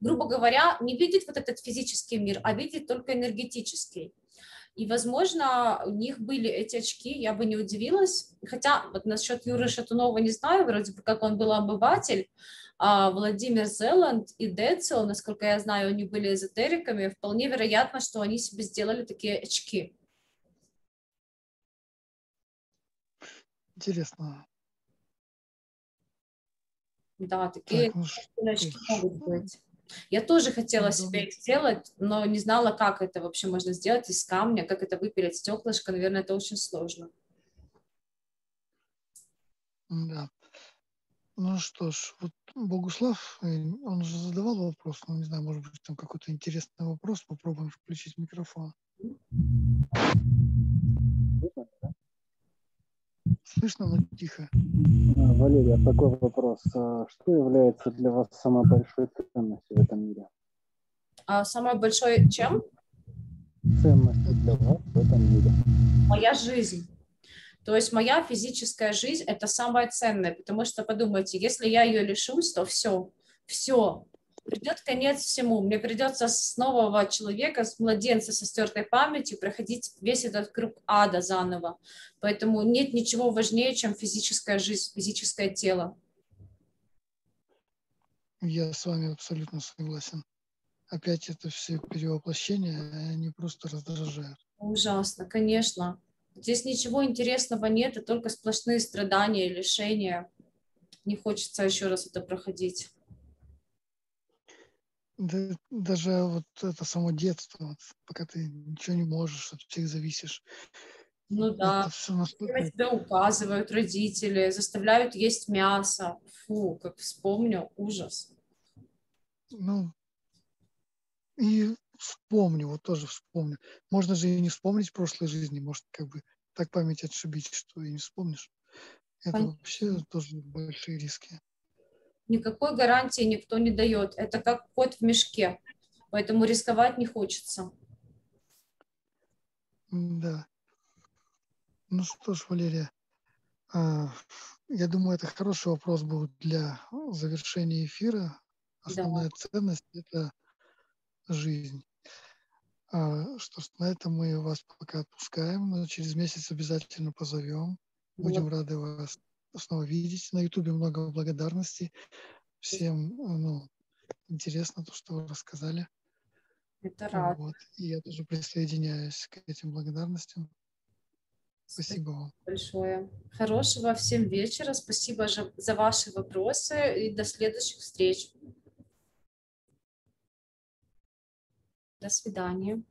грубо говоря, не видеть вот этот физический мир, а видеть только энергетический. И, возможно, у них были эти очки, я бы не удивилась. Хотя вот насчет Юры Шатунова не знаю, вроде бы как он был обыватель, а Владимир Зеланд и Децл, насколько я знаю, они были эзотериками, вполне вероятно, что они себе сделали такие очки. Интересно. Да, такие так, ну, очки ну, могут быть. Я тоже хотела себе их сделать, но не знала, как это вообще можно сделать из камня, как это выпилить стеклышко. Наверное, это очень сложно. Да. Ну что ж, вот Богуслав, он уже задавал вопрос, но не знаю, может быть, там какой-то интересный вопрос. Попробуем включить микрофон. Слышно, но тихо. Валерий, такой вопрос. Что является для вас самой большой ценностью в этом мире? А самой большой чем? Ценностью для вас в этом мире. Моя жизнь. То есть моя физическая жизнь – это самое ценное, потому что, подумайте, если я ее лишусь, то все, все, придет конец всему. Мне придется с нового человека, с младенца, со стертой памятью проходить весь этот круг ада заново. Поэтому нет ничего важнее, чем физическая жизнь, физическое тело. Я с вами абсолютно согласен. Опять это все перевоплощения, они просто раздражают. Ужасно, конечно. Здесь ничего интересного нет, и только сплошные страдания и лишения. Не хочется еще раз это проходить. Да, даже вот это само детство, вот, пока ты ничего не можешь, от всех зависишь. Ну да, настолько... тебя указывают родители, заставляют есть мясо. Фу, как вспомню, ужас. Ну, и... Вспомню, вот тоже вспомню. Можно же и не вспомнить прошлой жизни, может, как бы так память отшибить, что и не вспомнишь. Это Понятно. Вообще тоже большие риски. Никакой гарантии никто не дает. Это как кот в мешке, поэтому рисковать не хочется. Да. Ну что ж, Валерия, я думаю, это хороший вопрос был для завершения эфира. Основная да. ценность – это жизнь. Что ж, на этом мы вас пока отпускаем, но через месяц обязательно позовем. Будем вот. рады вас снова видеть. На Ютубе много благодарностей. Всем ну, интересно то, что вы рассказали. Это рад. Вот. И я тоже присоединяюсь к этим благодарностям. Спасибо вам. Большое. Хорошего всем вечера. Спасибо за ваши вопросы и до следующих встреч. До свидания.